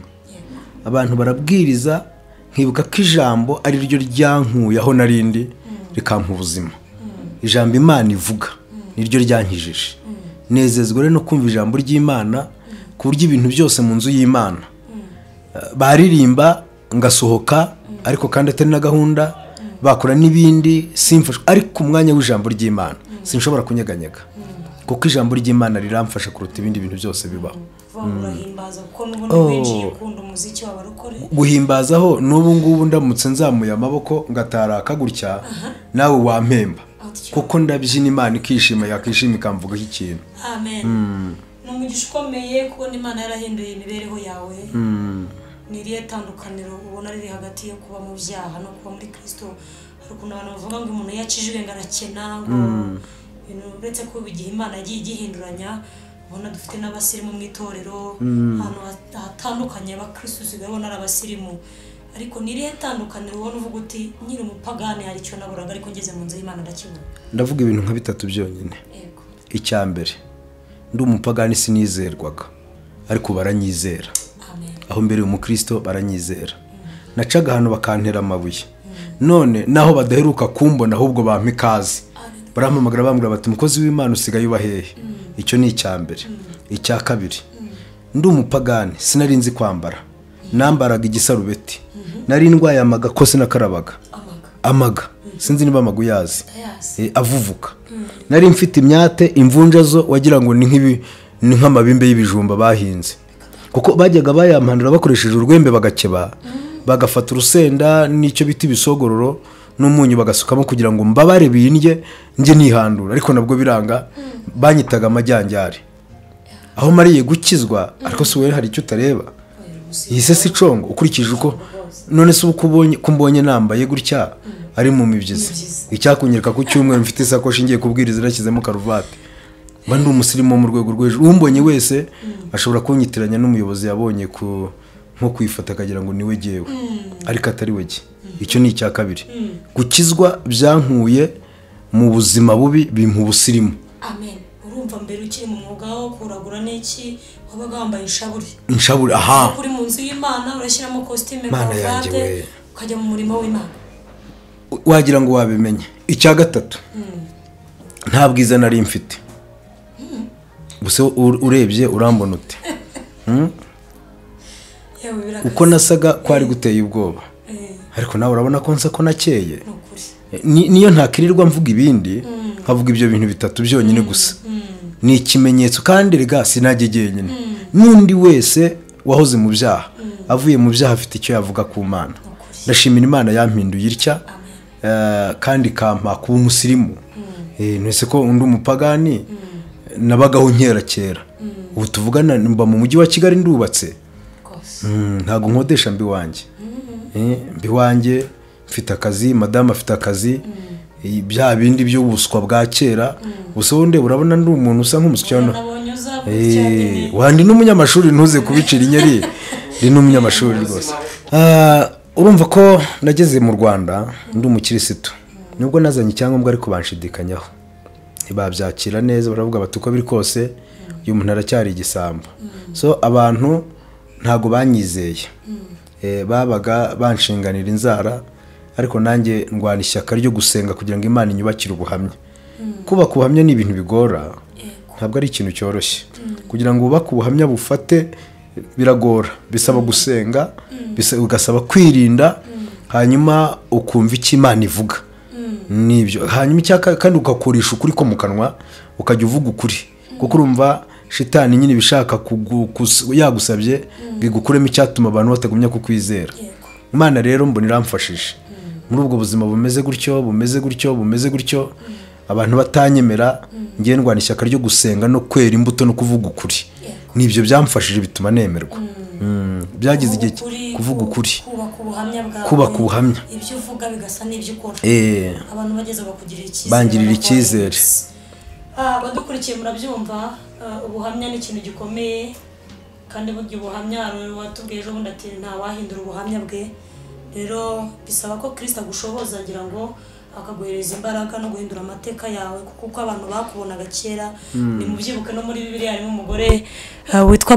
abantu barabwiriza nkibuka ko ijambo ari ryo ryankuye aho narindi rikampa ubuzima ijambo Imana ivuga niryo ryankijije nezezwa rero no kumva ijambo ry'Imana kuburyo ibintu byose mu nzu y'Imana baririmba ngasohoka ariko kandi atari na gahunda bakora nibindi simfashwe ariko umwanya w'ijambo ry'Imana sinshobora kunyeganyega kuko ijambo ry'Imana riramfasha kuruta ibindi bintu byose bibaho bahimbaza kuko n'ubundi benshi ukunda umuziki wabarukore guhimbazaho n'ubu ngubunda mutse nzamuye amaboko ngataraka gutya nawe wampemba kuko ndabyina Imana ikishima yakishima ikamvuga ikintu. Amen. N'umugisha ukomeye kuko Imana yarahinduye imibereho yawe. Niriye tandukaniro ubona riri hagati yo kuba mu byaha no kuba muri Kristo. Rukundo abantu bavuga ngo umuntu yacijwe ngarakena ngo ibintu uretse ko bigihe Imana yagiye igihinduranya. Ubona dufite n'abasirimu mu itorero hano hatandukanye ba Kristo zigabona n'abasirimu. Ariko niriye tandukaniro ubona uvuga uti nyiri umupagani hari cyo naburaga ariko ngeze mu nzu y'Imana ndakibona. Ndavuga ibintu nka bitatu byonyine. Yego. Icyambere ndi umupagani sinizerwaga ariko baranyizera. Amen. Aho mbere mu Kristo baranyizera. Nacaga hano bakantera amabuye. None naho badaheruka kumbona ahubwo bampa ikazi barampamagara bambwira bati mukozi w'Imana usigaye ubahehe. Icyo ni icyambere. Icya kabiri ndi umupagani sinari nzi kwambara nambaraga igisarubeti nari ndwaye amaga ko sinakarabaga amaga sinzi niba amagu yazi avuvuka nari mfite imyate imvunjazo wagira ngo ni nk'ibi ni nk'amabimbe y'ibijumba bahinze kuko bajyaga bayamhandura bakoresheje urwembe bagakeba bagafata urusenda nicyo biti bisogororo n'umunyu bagasukamo kugira ngo mbabare bindye nje nihandura ariko nabwo biranga banyitaga amajyanjyari aho Mariya gukizwa ariko siwe hari icyo utareba yise sicongo ukurikije uko none se ubukubonye kumbonye nambaye gutya ari mu mibyizi icyakunyereka ku cyumwe mfite isakoshi ngiye kubwiriza nakizemo karuvati mba ndi umusirimo mu rwego rwejo umbonye wese ashobora kunyitiranya n'umuyobozi yabonye ku nko kwifata kagira ngo niwe jewe ariko atari weje. Icyo ni icya kabiri. Gukizwa byankuye mu buzima bubi bimpubusirimo. Amen. Urumva mbere ukiri mu mwuga wo kuragura n'iki wabagambaye inshaburi. Inshaburi aha. Kuri mu nzu y'Imana urashyiramo costume kandi ukajya mu murimo w'Imana. Wagira ngo wabimenye. Icya gatatu. Nta bwiza nari mfite. Buse urebye urambona ute. Uko nasaga kwari guteye ubwoba ariko nawe urabona ko nsa ko nakeye niyo ntakirirwa mvuga ibindi nkavuga ibyo bintu bitatu byonyine gusa ni ikimenyetso kandi rega sinagegeye nyine n'undi wese wahoze mu byaha avuye mu byaha afite icyo yavuga ku Mana ndashimira Imana yampinduye irya kandi kampa kuba umusirimu nese ko undi umupagani nabagaho nkera kera ubu tuvugana mba mu mujyi wa Kigali ndubatse ntago nkodesha mbi wanjye mbi wanjye mfite akazi madame afite akazi bya bindi byo buswa bwa kera busonde urabona ndi umuntu usa nk'umusucyano wandi n'umunyamashuri ntuze kubicira inyeri ndi n'umunyamashuri rwose urumva ko nageze mu Rwanda ndi umukirisitu nubwo nazanye icyangombwa ariko banshidikanyaho ntibabyakira neza baravuga batuko biri kose uyu muntu aracyari igisambo so abantu ntago banyizeye babaga banshinganira inzara ariko nanjye ndwana ishyaka ryo gusenga kugira ngo Imana inyubakire ubuhamya kuba kubuhamya ni ibintu bigora ntabwo ari ikintu cyoroshye kugira ngo ubake ubuhamya bufate biragora bisaba gusenga ugasaba kwirinda hanyuma ukumva icyo Imana ivuga nibyo hanyuma icyaka kandi ugakoresha ukuri ko mu kanwa ukajya uvuga ukuri kuko urumva Shitani nyine bishaka yagusabye bigukuremo icyatuma abantu batagumya kukwizera. Imana rero mbonira mfashije. Muri ubwo buzima bumeze gutyo abantu batanyemera ngiye ndwana ishyaka ryo gusenga no kwera imbuto no kuvuga ukuri. Nibyo byamfashije bituma nemerwa. Byagize igihe kuvuga ukuri. Kuba kubuhamya. Ibyo uvuga bigasa n'ibyo ukora. Abantu bageze bakugirira icyizere. Bangirira icyizere. Badukurikiye murabyumva ubuhamya ni ikintu gikomeye kandi buryo ubuhamya watubwiye ejo bundi ati ntawahindura ubuhamya bwe rero bisaba ko Kristo agushoboza agira ngo akaguhereza imbaraga no guhindura amateka yawe kuko abantu bakubonaga kera ni mubyibuke no muri Bibiliya harimo umugore witwa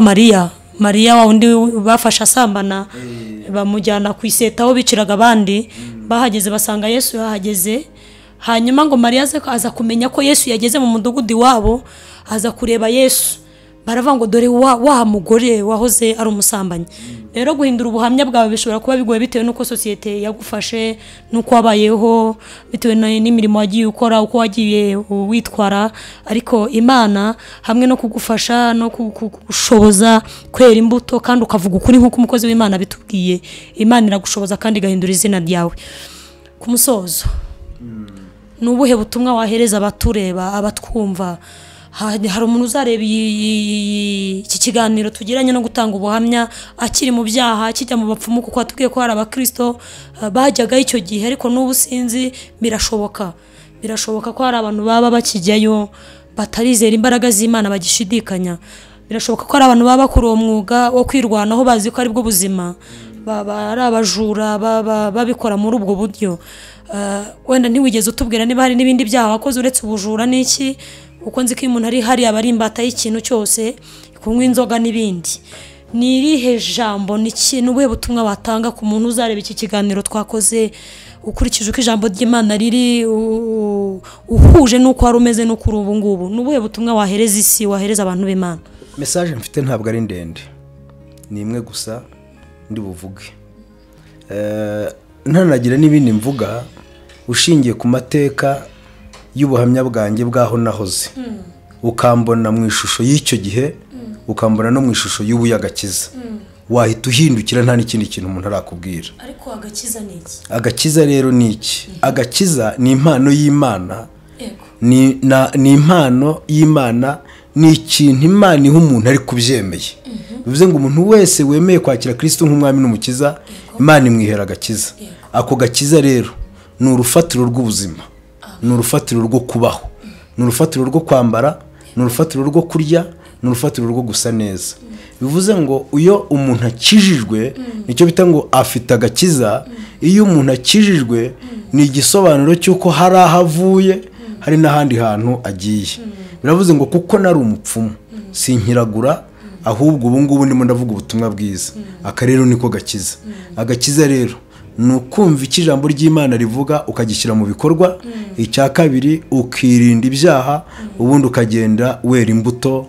Maria wundi bafasha asambana bamujyana ku iseta aho biciraga abandi bahageze basanga Yesu yahageze hanyuma ngo Maria aza kumenya ko Yesu yageze mu mudugudu wabo aza kureba Yesu baravuga ngo dore wa mugore wahoze ari umusambanyi rero guhindura ubuhamya bwawe bishobora kuba bigoye bitewe n'uko societe yagufashe n'uko wabayeho bitewe n'imirimo wagiye ukora uko wagiye witwara ariko Imana hamwe no kugufasha no kugushoboza kwera imbuto kandi ukavuga ukuri nk'uko umukozi w'Imana bitubwiye Imana iragushoboza kandi igahindura izina ryawe ku musozo nubuhe butumwa wahereza abatureba abatwumva? Hari umuntu uzareba iki kiganiro tugiranye no gutanga ubuhamya akiri mu byaha kijya mu bapfumu, kuko atubwiye ko hari abakristo bajyaga icyo gihe, ariko n'ubu sinzi, birashoboka ko hari abantu baba bakijyayo batarizera imbaraga z'Imana bagishidikanya, birashoboka ko hari abantu baba bakuru uwo mwuga wo kwirwanaho bazi ko ari bwo buzima, baba ari abajura babikora muri ubwo buryo. Wenda ntiwigeze utubwira niba hari n'ibindi byaha wakoze uretse ubujura n'iki, uko nzi ko umuntu ari hari abarimbata y'ikintu cyose, kunywa inzoga n'ibindi. Nirihe jambo niki n'ubuhe butumwa batanga ku muntu uzareba iki kiganiro twakoze ukurikije uko ijambo ry'Imana riri, uhuje nuko ari umeze no kuri ubu ngubu? N'ubuhe butumwa wahereza isi, wahereza abantu b'Imana? Message mfite ntabwo ari ndende, ni imwe gusa ndi buvuge. Ntanagira n'ibindi mvuga ushingiye ku mateka y'ubuhamya bwanjye bwaho nahoze, ukambona mu ishusho y'icyo gihe, ukambona no mu ishusho y'ubuyagakiza, wahita uhindukira nta n'ikindi kintu umuntu arakubwira. Ariko agakiza ni iki? Agakiza rero ni iki? Agakiza ni impano y'Imana, ni impano y'Imana, ni ikintu Imana iha umuntu ari kubyemeye. Bivuze ngo umuntu wese wemeye kwakira Kristo nk'umwami n'umukiza, Imana imwihera agakiza. Ako gakiza rero ni urufatiro rw'ubuzima, ni urufatiro rwo kubaho, ni urufatiro rwo kwambara, ni urufatiro rwo kurya, ni urufatiro rwo gusa neza. Bivuze ngo uyo umuntu akijijwe, nicyo bita ngo afite agakiza. Iyo umuntu akijijwe ni igisobanuro cy'uko hari ahavuye, hari n'ahandi hantu agiye. Biravuze ngo kuko nari umupfumu sinkiragura, ahubwo ubu ngubu ndimo ndavuga ubutumwa bwiza. Akarero niko gakiza. Agakiza rero nukumva iki jambo ry'Imana rivuga ukagishyira mu bikorwa. Icya kabiri, ukirinda ibyaha, ubundi ukagenda wera imbuto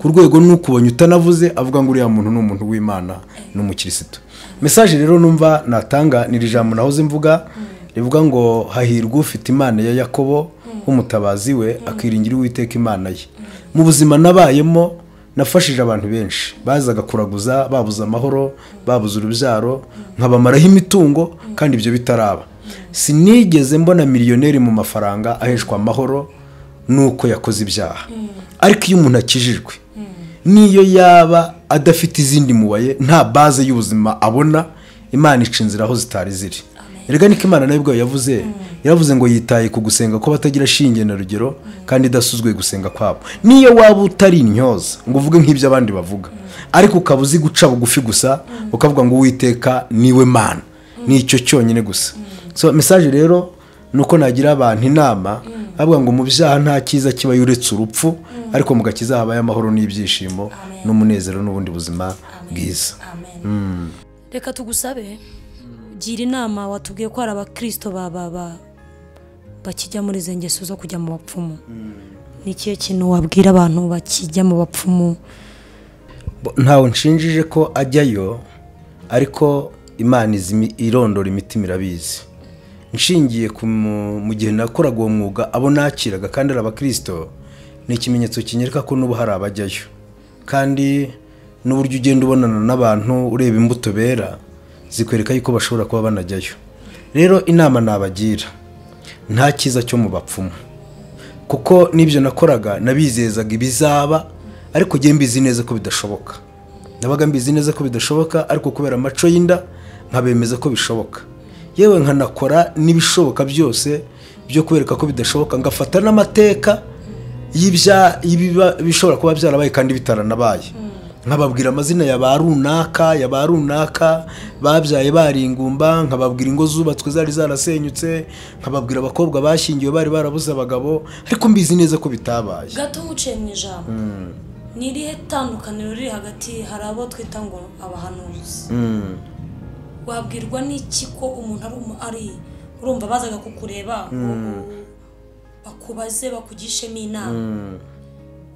ku rwego n'ukubonye utanavuze avuga ngo uriya muntu ni umuntu w'Imana, ni umukristo. Message rero numva natanga ni ijambo nahoze mvuga rivuga ngo hahirwa ufite Imana ya Yakobo umutabazi we, akiringira Uwiteka Imana ye. Mu buzima nabayemo nafashije abantu benshi bazaga kuraguza, babuza amahoro, babuza urubyaro, nkabamaraho imitungo, kandi ibyo bitaraba. Sinigeze mbona miliyoneri mu mafaranga aheshwa amahoro nuko yakoze ibyaha. Ariko iyo umuntu akijijwe, niyo yaba adafite izindi muwaye, nta baze y'ubuzima abona, Imana ica inzira aho zitari ziri. Erega niko Imana nayo ubwo yavuze, yaravuze ngo yitaye ku gusenga ko batagira shinge na rugero, kandi idasuzwe gusenga kwabo. Niyo waba utari intyoza ngo uvuge nk'ibyo abandi bavuga, ariko ukabuzi guca bugufi gusa, ukavuga ngo Uwiteka niwe Mana, nicyo cyonyine gusa. So message rero nuko nagira abantu inama, avuga ngo mu byaha nta kiza kiba yuretse urupfu, ariko mu gakiza habaye amahoro n'ibyishimo n'umunezero n'ubundi buzima bwiza. Reka tugusabe, gira inama. Watubwiye ko ari abakristo baba bakijya muri zengeso zo kujya mu bapfumu. Ni ikihe kintu wabwira abantu bakijya mu bapfumu? Ntawe nshinjije ko ajyayo, ariko Imana irondora imitima, irabizi. Nshingiye mu gihe nakoraga uwo mwuga abo nakiraga kandi ari abakristo, ni ikimenyetso kinyereka ko n'ubu hari abajyayo. Kandi n'uburyo ugenda ubonana n'abantu ureba imbuto bera zikwereka yuko bashobora kuba banajyayo. Rero inama nabagira, nta kiza cyo mu bapfumu, kuko nibyo nakoraga nabizezaga ibizaba, ariko ngiye mbizi neza ko bidashoboka. Nabaga mbizi neza ko bidashoboka, ariko kubera amaco y'inda nkabemeza ko bishoboka. Yewe nkanakora n'ibishoboka byose byo kwereka ko bidashoboka, ngafata n'amateka y'ibya bishobora kuba byarabaye kandi bitaranabaye. Nkababwira amazina y'abarunaka babyaye baringumba, nkababwira ingo zubatswe zari zarasenyutse, nkababwira abakobwa bashyingiwe bari barabuze abagabo, ariko mbizi neza ko bitabaye. Gato uce mu ijambo, nirihe tandukaniro riri hagati hari abo twita ngo abahanuzi? Wabwirwa n'iki ko umuntu ari urumva bazaga kukureba bakubaze bakugishemo inama?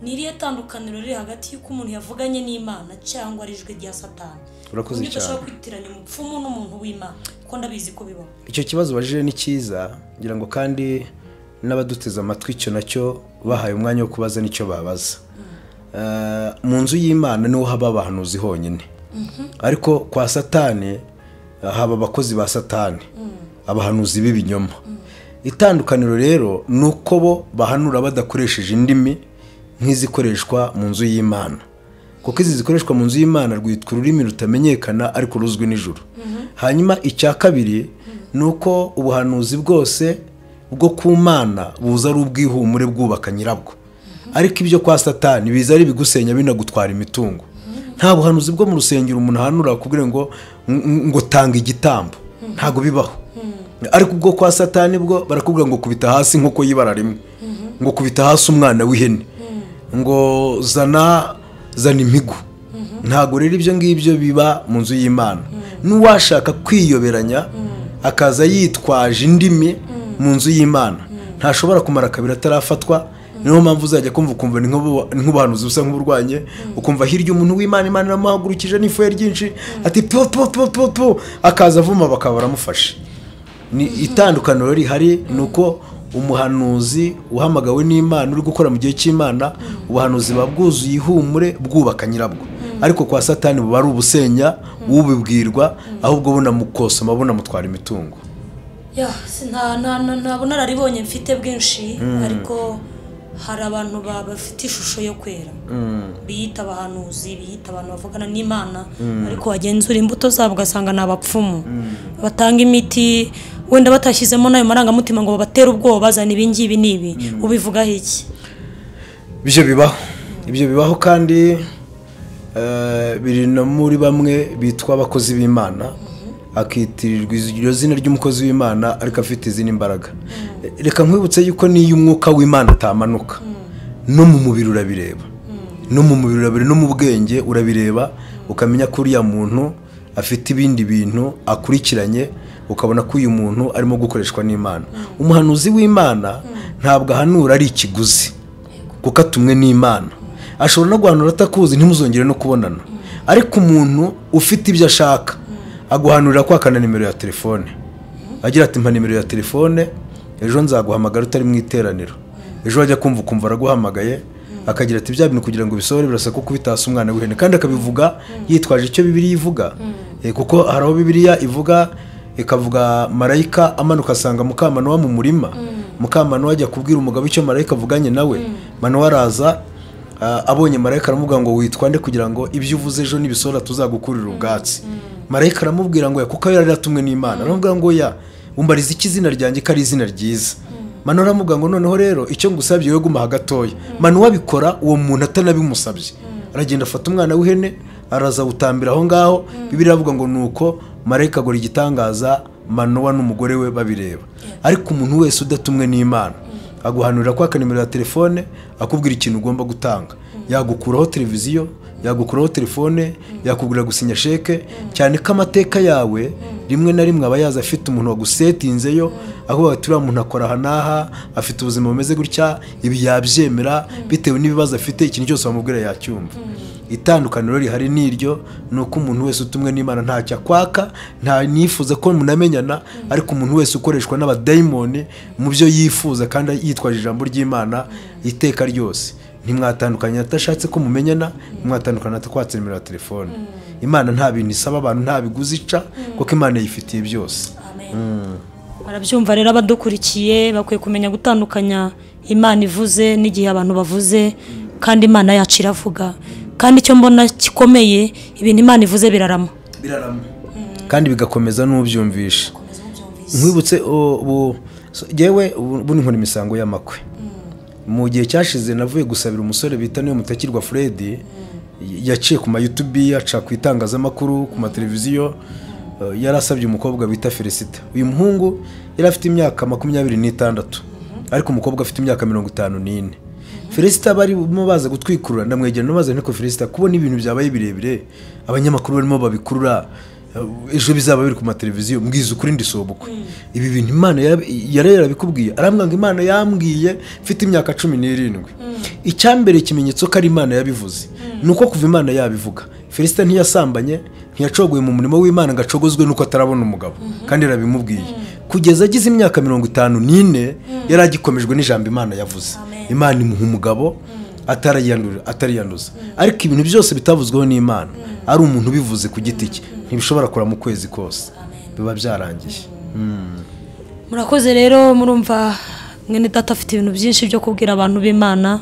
Niriye tandukaniro riri hagati y'uko umuntu yavuganye n'Imana cyangwa arijwe rya Satani? Urakoze cyane. Ndashaka kwitiranya umupfumu n'umuntu w'Imana, kuko ndabizi ko bibaho. Icyo kibazo bajije ni cyiza, ngira ngo kandi n'abaduteza amatwi icyo nacyo bahaye umwanya wo kubaza nicyo babaza. Mu nzu y'Imana niho haba abahanuzi honyine, ariko kwa Satani haba abakozi ba Satani, abahanuzi b'ibinyoma. Itandukaniro rero nuko bo bahanura badakoresheje indimi nk'izikoreshwa mu nzu y'Imana. Kuko izi zikoreshwa mu nzu y'Imana rwitwa ururimi rutamenyekana ariko ruzwi n'ijuru. Hanyuma icya kabiri nuko ubuhanuzi bwose bwo ku Mana buza ari ubwihumure bwubaka nyirabwo. Ariko ibyo kwa Satani biza ari bigusenya binagutwara imitungo. Nta buhanuzi bwo mu rusengero umuntu ahanura kugira ngo tanga igitambo. Ntago bibaho. Ariko ubwo kwa Satani bwo barakubwira ngo kubita hasi nkuko yibara rimwe. Ngo kubita hasi umwana w'ihene. Ngo zana imigo. Ntago rero ibyo ngibyo biba mu nzu y'Imana. Nuwashaka kwiyoberanya akaza yitwaje indimi mu nzu y'Imana. Ntashobora kumara kabira atarafatwa. Niyo mpamvu uzajya kumva ukumva nk'ubuhanuzi busa nk'uburwanye, ukumva hirya umuntu w'Imana Imana namahagurukije n'ifuye ryinshi ati po po po po po akaza vuma bakabara mufashe. Ni itandukaniro riri hari nuko umuhanuzi uhamagawe n'Imana uri gukora mu gihe cy'Imana ubuhanuzi babwuzuye ihumure bwubaka nyirabwo. Ariko kwa Satani buba ari ubusenya ubibwirwa ahubwo bona mukoso mabona mutwara imitungo. Ya ntabona araribonye mfite bwinshi ariko hari abantu bafite ishusho yo kwera biyita abahanuzi biyita abantu bavugana n'Imana ariko bagenzura imbuto zabo gasanga nabapfumu batanga imiti wenda batashyizemo nayo maranga mutima ngo babatera ubwoba bazana ibingibi nibi ubivuga iki ibyo bibaho kandi biri no muri bamwe bitwa abakozi b'Imana akitirirwa iryo zina ry'umukozi w'Imana ariko afite izina imbaraga. Reka nkwibutse yuko ni y'umwuka w'Imana atamanuka. No mu mubiri urabireba. No mu mubiri urabireba no mu bwenge urabireba ukamenya ko uriya muntu afite ibindi bintu akurikiranye ukabona ko uyu muntu arimo gukoreshwa n'Imana. Umuhanuzi w'Imana ntabwo ahanura ari ikiguzi kuko atumwe n'Imana. Ashobora no guhanura atakuzi ntimuzongere no kubonana. Ariko umuntu ufite ibyo ashaka aguhanurira kwakana nimero ya telefone. Agira ati mpa nimero ya telefone ejo nzaguhamagara utari mu iteraniro. Ejo wajya kumva ukumva araguhamagaye akagira ati bya bintu kugira ngo bisohore birasa ko kubitasa umwana w'ihene kandi akabivuga yitwaje icyo Bibiliya ivuga. Kuko haraho Bibiliya ivuga ikavuga marayika amanuka asanga mukamana wa mu murima. Mukamana wajya kubwira umugabo icyo marayika avuganye nawe. Mano waraza abonye marayika aramuvuga ngo witwande kugira ngo ibyo uvuze ejo nibisohora tuzagukurira ubwatsi. Marayika aramubwira ngo yakuka yararatumwe n'Imana aravuga ngo ya umbariza iki izina ryanjye kari izina ryiza. Mano aramuvuga ngo noneho rero icyo ngusabye we guma hagatoya. Mano wabikora uwo muntu atanabimusabye. Aragenda afata umwana w'ihene araza utambira aho ngaho. Bibiliya avuga ngo nuko marayika agora igitangaza Manowa n'umugore we babireba. Ariko umuntu wese udatumwe n'Imana aguhanurira kwaka nimero ya telefone akubwira ikintu ugomba gutanga. Yagukuraho televiziyo, yagukuraho telefone, yakugura gusinya sheke cyane ko amateka yawe rimwe na rimwe abayaza afite umuntu wagusetinzeyo aho batura umuntu akora hanaha afite ubuzima bumeze gutya ibi yabyemera bitewe n'ibibazo afite ikintu cyose bamubwira yacyumva. Itandukaniro riri hari n'iryo nuko umuntu wese utumwe n'Imana ntacya kwaka nta nifuza ko munamenyana ariko umuntu wese ukoreshwa n'abadaimoni mu byo yifuza kandi yitwaje ijambo ry'Imana iteka ryose. Nimwatandukanye atashatse ko mumenyana, mwatandukana atakwatse nimero ya telefone. Imana nta bintu isaba abantu nta biguzica kuko Imana yifitiye byose. Amen. Barabyumva rero abadukurikiye bakwiye kumenya gutandukanya Imana ivuze n'igihe abantu bavuze kandi Imana yaciravuga. Kandi icyo mbona kikomeye ibintu Imana ivuze birarama. Birarama. Kandi bigakomeza n'ubyumvisha. Nkwibutse yewe ubundi nkora imisango y'amakwe. Mu gihe cyashize navuye gusabira umusore bita niyo mutakirwa Freddy yaciye ku ma YouTube yaca kwitangazamakuru ku ma televiziyo yarasabye umukobwa bita Felicity. Uyu muhungu yari afite imyaka 26 ariko umukobwa afite imyaka 54. Felicity barimo baza gutwikurura ndamwegera no maze niko Felicity kubona ibintu byabaye birebire abanyamakuru barimo babikurura ejo bizaba biri ku ma televiziyo mbwiza ukuri ndisobukwe. Ibi bintu Imana yarera bikubwiye arambwanga Imana yambwiye mfite imyaka 17. Icyambere kimenyetso ko ari Imana yabivuze nuko kuva Imana yabivuga. Felicita ntiyasambanye ntiyacogoye mu murimo w'Imana ngacogozwe nuko atarabona umugabo kandi yarabimubwiye. Kugeza agize imyaka 54 yaragikomejwe n'ijambo Imana yavuze. Imana imuha umugabo atariyanduza ariko ibintu byose bitavuzweho n'Imana ari umuntu bivuze ku giti cye. Ntibishobora kora mu kwezi kose biba byarangiye. Murakoze rero murumva mwene data afite ibintu byinshi byo kubwira abantu b'Imana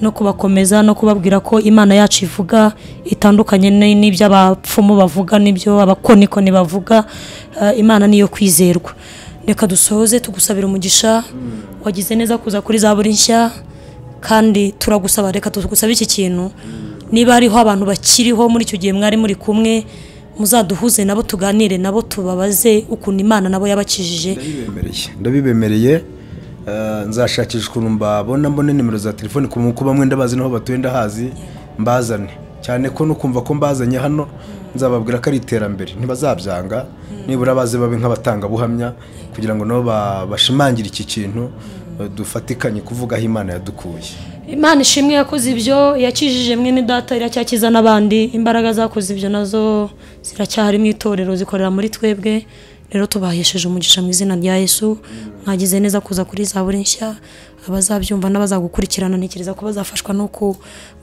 no kubakomeza no kubabwira ko Imana yacu ivuga itandukanye n'ibyo abapfumu bavuga n'ibyo abakoniko ni bavuga. Imana niyo kwizerwa. Reka dusoze tugusabira umugisha wagize neza kuza kuri Zaburisha kandi turagusaba reka tugusaba iki kintu niba hariho abantu bakiriho muri cyo gihe mwari muri kumwe muzaduhuze nabo tuganire nabo tubabaze ukuntu Imana nabo yabakijije. Ndabibemereye nzashakisha ukuntu mbabona mbone nimero za telefone kuko bamwe ndabazi naho batuye ndahazi mbazane cyane ko nukumva ko mbazanye hano nzababwira ko ari iterambere ntibazabyanga nibura baze babe nk'abatanga buhamya kugira ngo nabo bashimangire iki kintu dufatikanye kuvugaho Imana yadukuye. Imana ishimwe yakoze ibyo yakijije mwene data iracyakiza nabandi imbaraga zakoze ibyo nazo ziracyahari mu itorero zikorera muri twebwe rero tubahesheje umugisha mu izina rya Yesu. Mwagize neza kuza kuri Zaburisha abazabyumva n'abazagukurikirana ntekereza ko bazafashwa nuko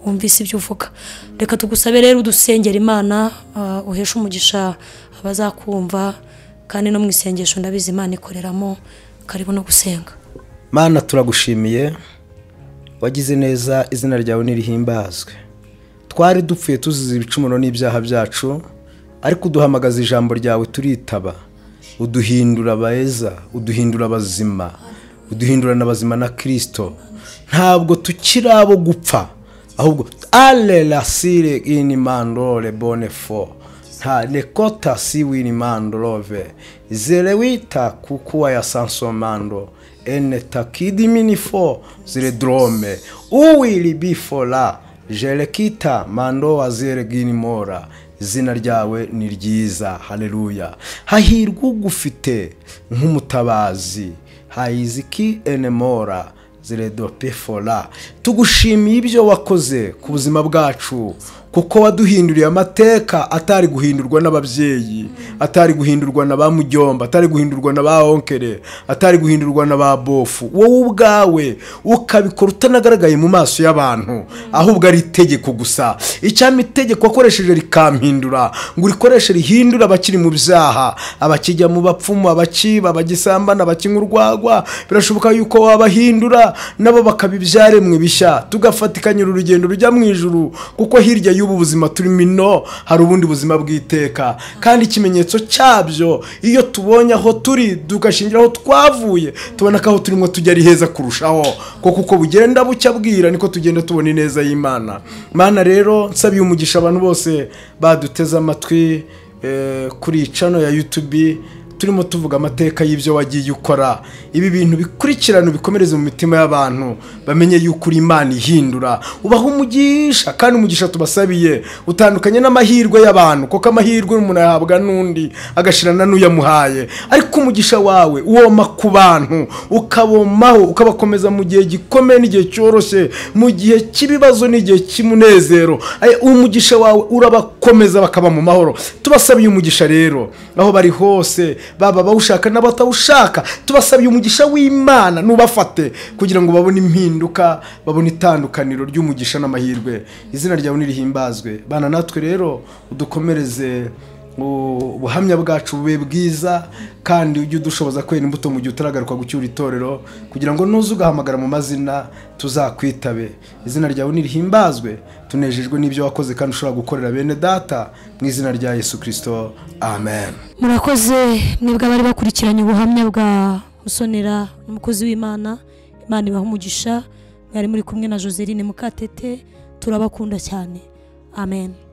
wumvise ibyo uvuga. Reka tugusabe rero udusengera Imana uheshe umugisha abazakumva kandi no mu isengesho ndabizi Imana ikoreramo karibu no gusenga. Mana turagushimiye wagize neza izina ryawe nirihimbazwe. Twari dupfuye tuzize ibicumuro n'ibyaha byacu ariko uduhamagaza ijambo ryawe turitaba uduhindura abaeza uduhindura abazima uduhindura n'abazima na Kristo ntabwo tukirabo gupfa ahubwo allela sire ini mandole bonefo nta nekota si wini mandolove zelewita kukuwa ya sansomando ene takidi minifo zile drome uwili bifola jelekita mando wazire gini mora. Izina ryawe ni ryiza. Haleluya. Hahirwa ugufite nk'umutabazi hayiziki enemora ziredopefola. Tugushimiye ibyo wakoze ku buzima bwacu kuko waduhinduriye amateka atari guhindurwa n'ababyeyi, atari guhindurwa n'abamujyomba, atari guhindurwa n'abahonkere, atari guhindurwa n'ababofu. Wowe ubwawe ukabikora utanagaragaye mu maso y'abantu ahubwo ari itegeko gusa. Icyama itegeko akoresheje rikampindura ngo rikoreshe rihindura abakiri mu byaha, abakijya mu bapfumu, abakiba, abagisambana, abakinyurwagwa. Birashoboka yuko wabahindura nabo bakabibyaremwe bishya tugafatikanya urugendo rujya mu ijuru kuko hirya ubu buzima turimo ino hari ubundi buzima bw'iteka kandi ikimenyetso cyabyo iyo tubonye aho turi dukashingiraho aho twavuye tubona ko aho turimo tujya ari heza kurushaho kuko uko bugenda bucya bwira niko tugenda tubona ineza y'Imana. Mana rero nsabiye umugisha abantu bose baduteze amatwi kuri channel ya YouTube turimo tuvuga amateka y'ibyo wagiye ukora. Ibi bintu bikurikirana bikomereze mu mitima y'abantu bamenye yuko Imana ihindura. Ubaho umugisha kandi umugisha tubasabiye utandukanye n'amahirwe y'abantu kuko amahirwe umuntu yahabwa n'undi agashirana n'uyamuhaye ariko umugisha wawe uwoma ku bantu ukabomaho ukabakomeza mu gihe gikomeye n'igihe cyoroshye mu gihe kibibazo n'igihe kimunezero umugisha wawe urabakomeza bakaba mu mahoro. Tubasabiye umugisha rero aho bari hose baba bawushaka n'abatawushaka tubasabiye umugisha w'Imana nubafate kugira ngo babone impinduka babone itandukaniro ry'umugisha n'amahirwe. Izina ryawe nirihimbazwe. Bana natwe rero udukomereze ubuhamya bwacu bube bwiza kandi ujye udushoboza kwera imbuto mu gihe utaragaruka gucyura itorero kugira ngo nuzugahamagara mu mazina tuzakwitabe. Izina ryawe nirihimbazwe. Tunejejwe n'ibyo wakoze kandi ushobora gukorera bene data mu izina rya Yesu Kristo. Amen. Murakoze mwebwe bari bakurikiranye ubuhamya bwa Musonera umukozi w'Imana. Imana ibaha umugisha. Mwari muri kumwe na Josephine mukatete turabakunda cyane. Amen.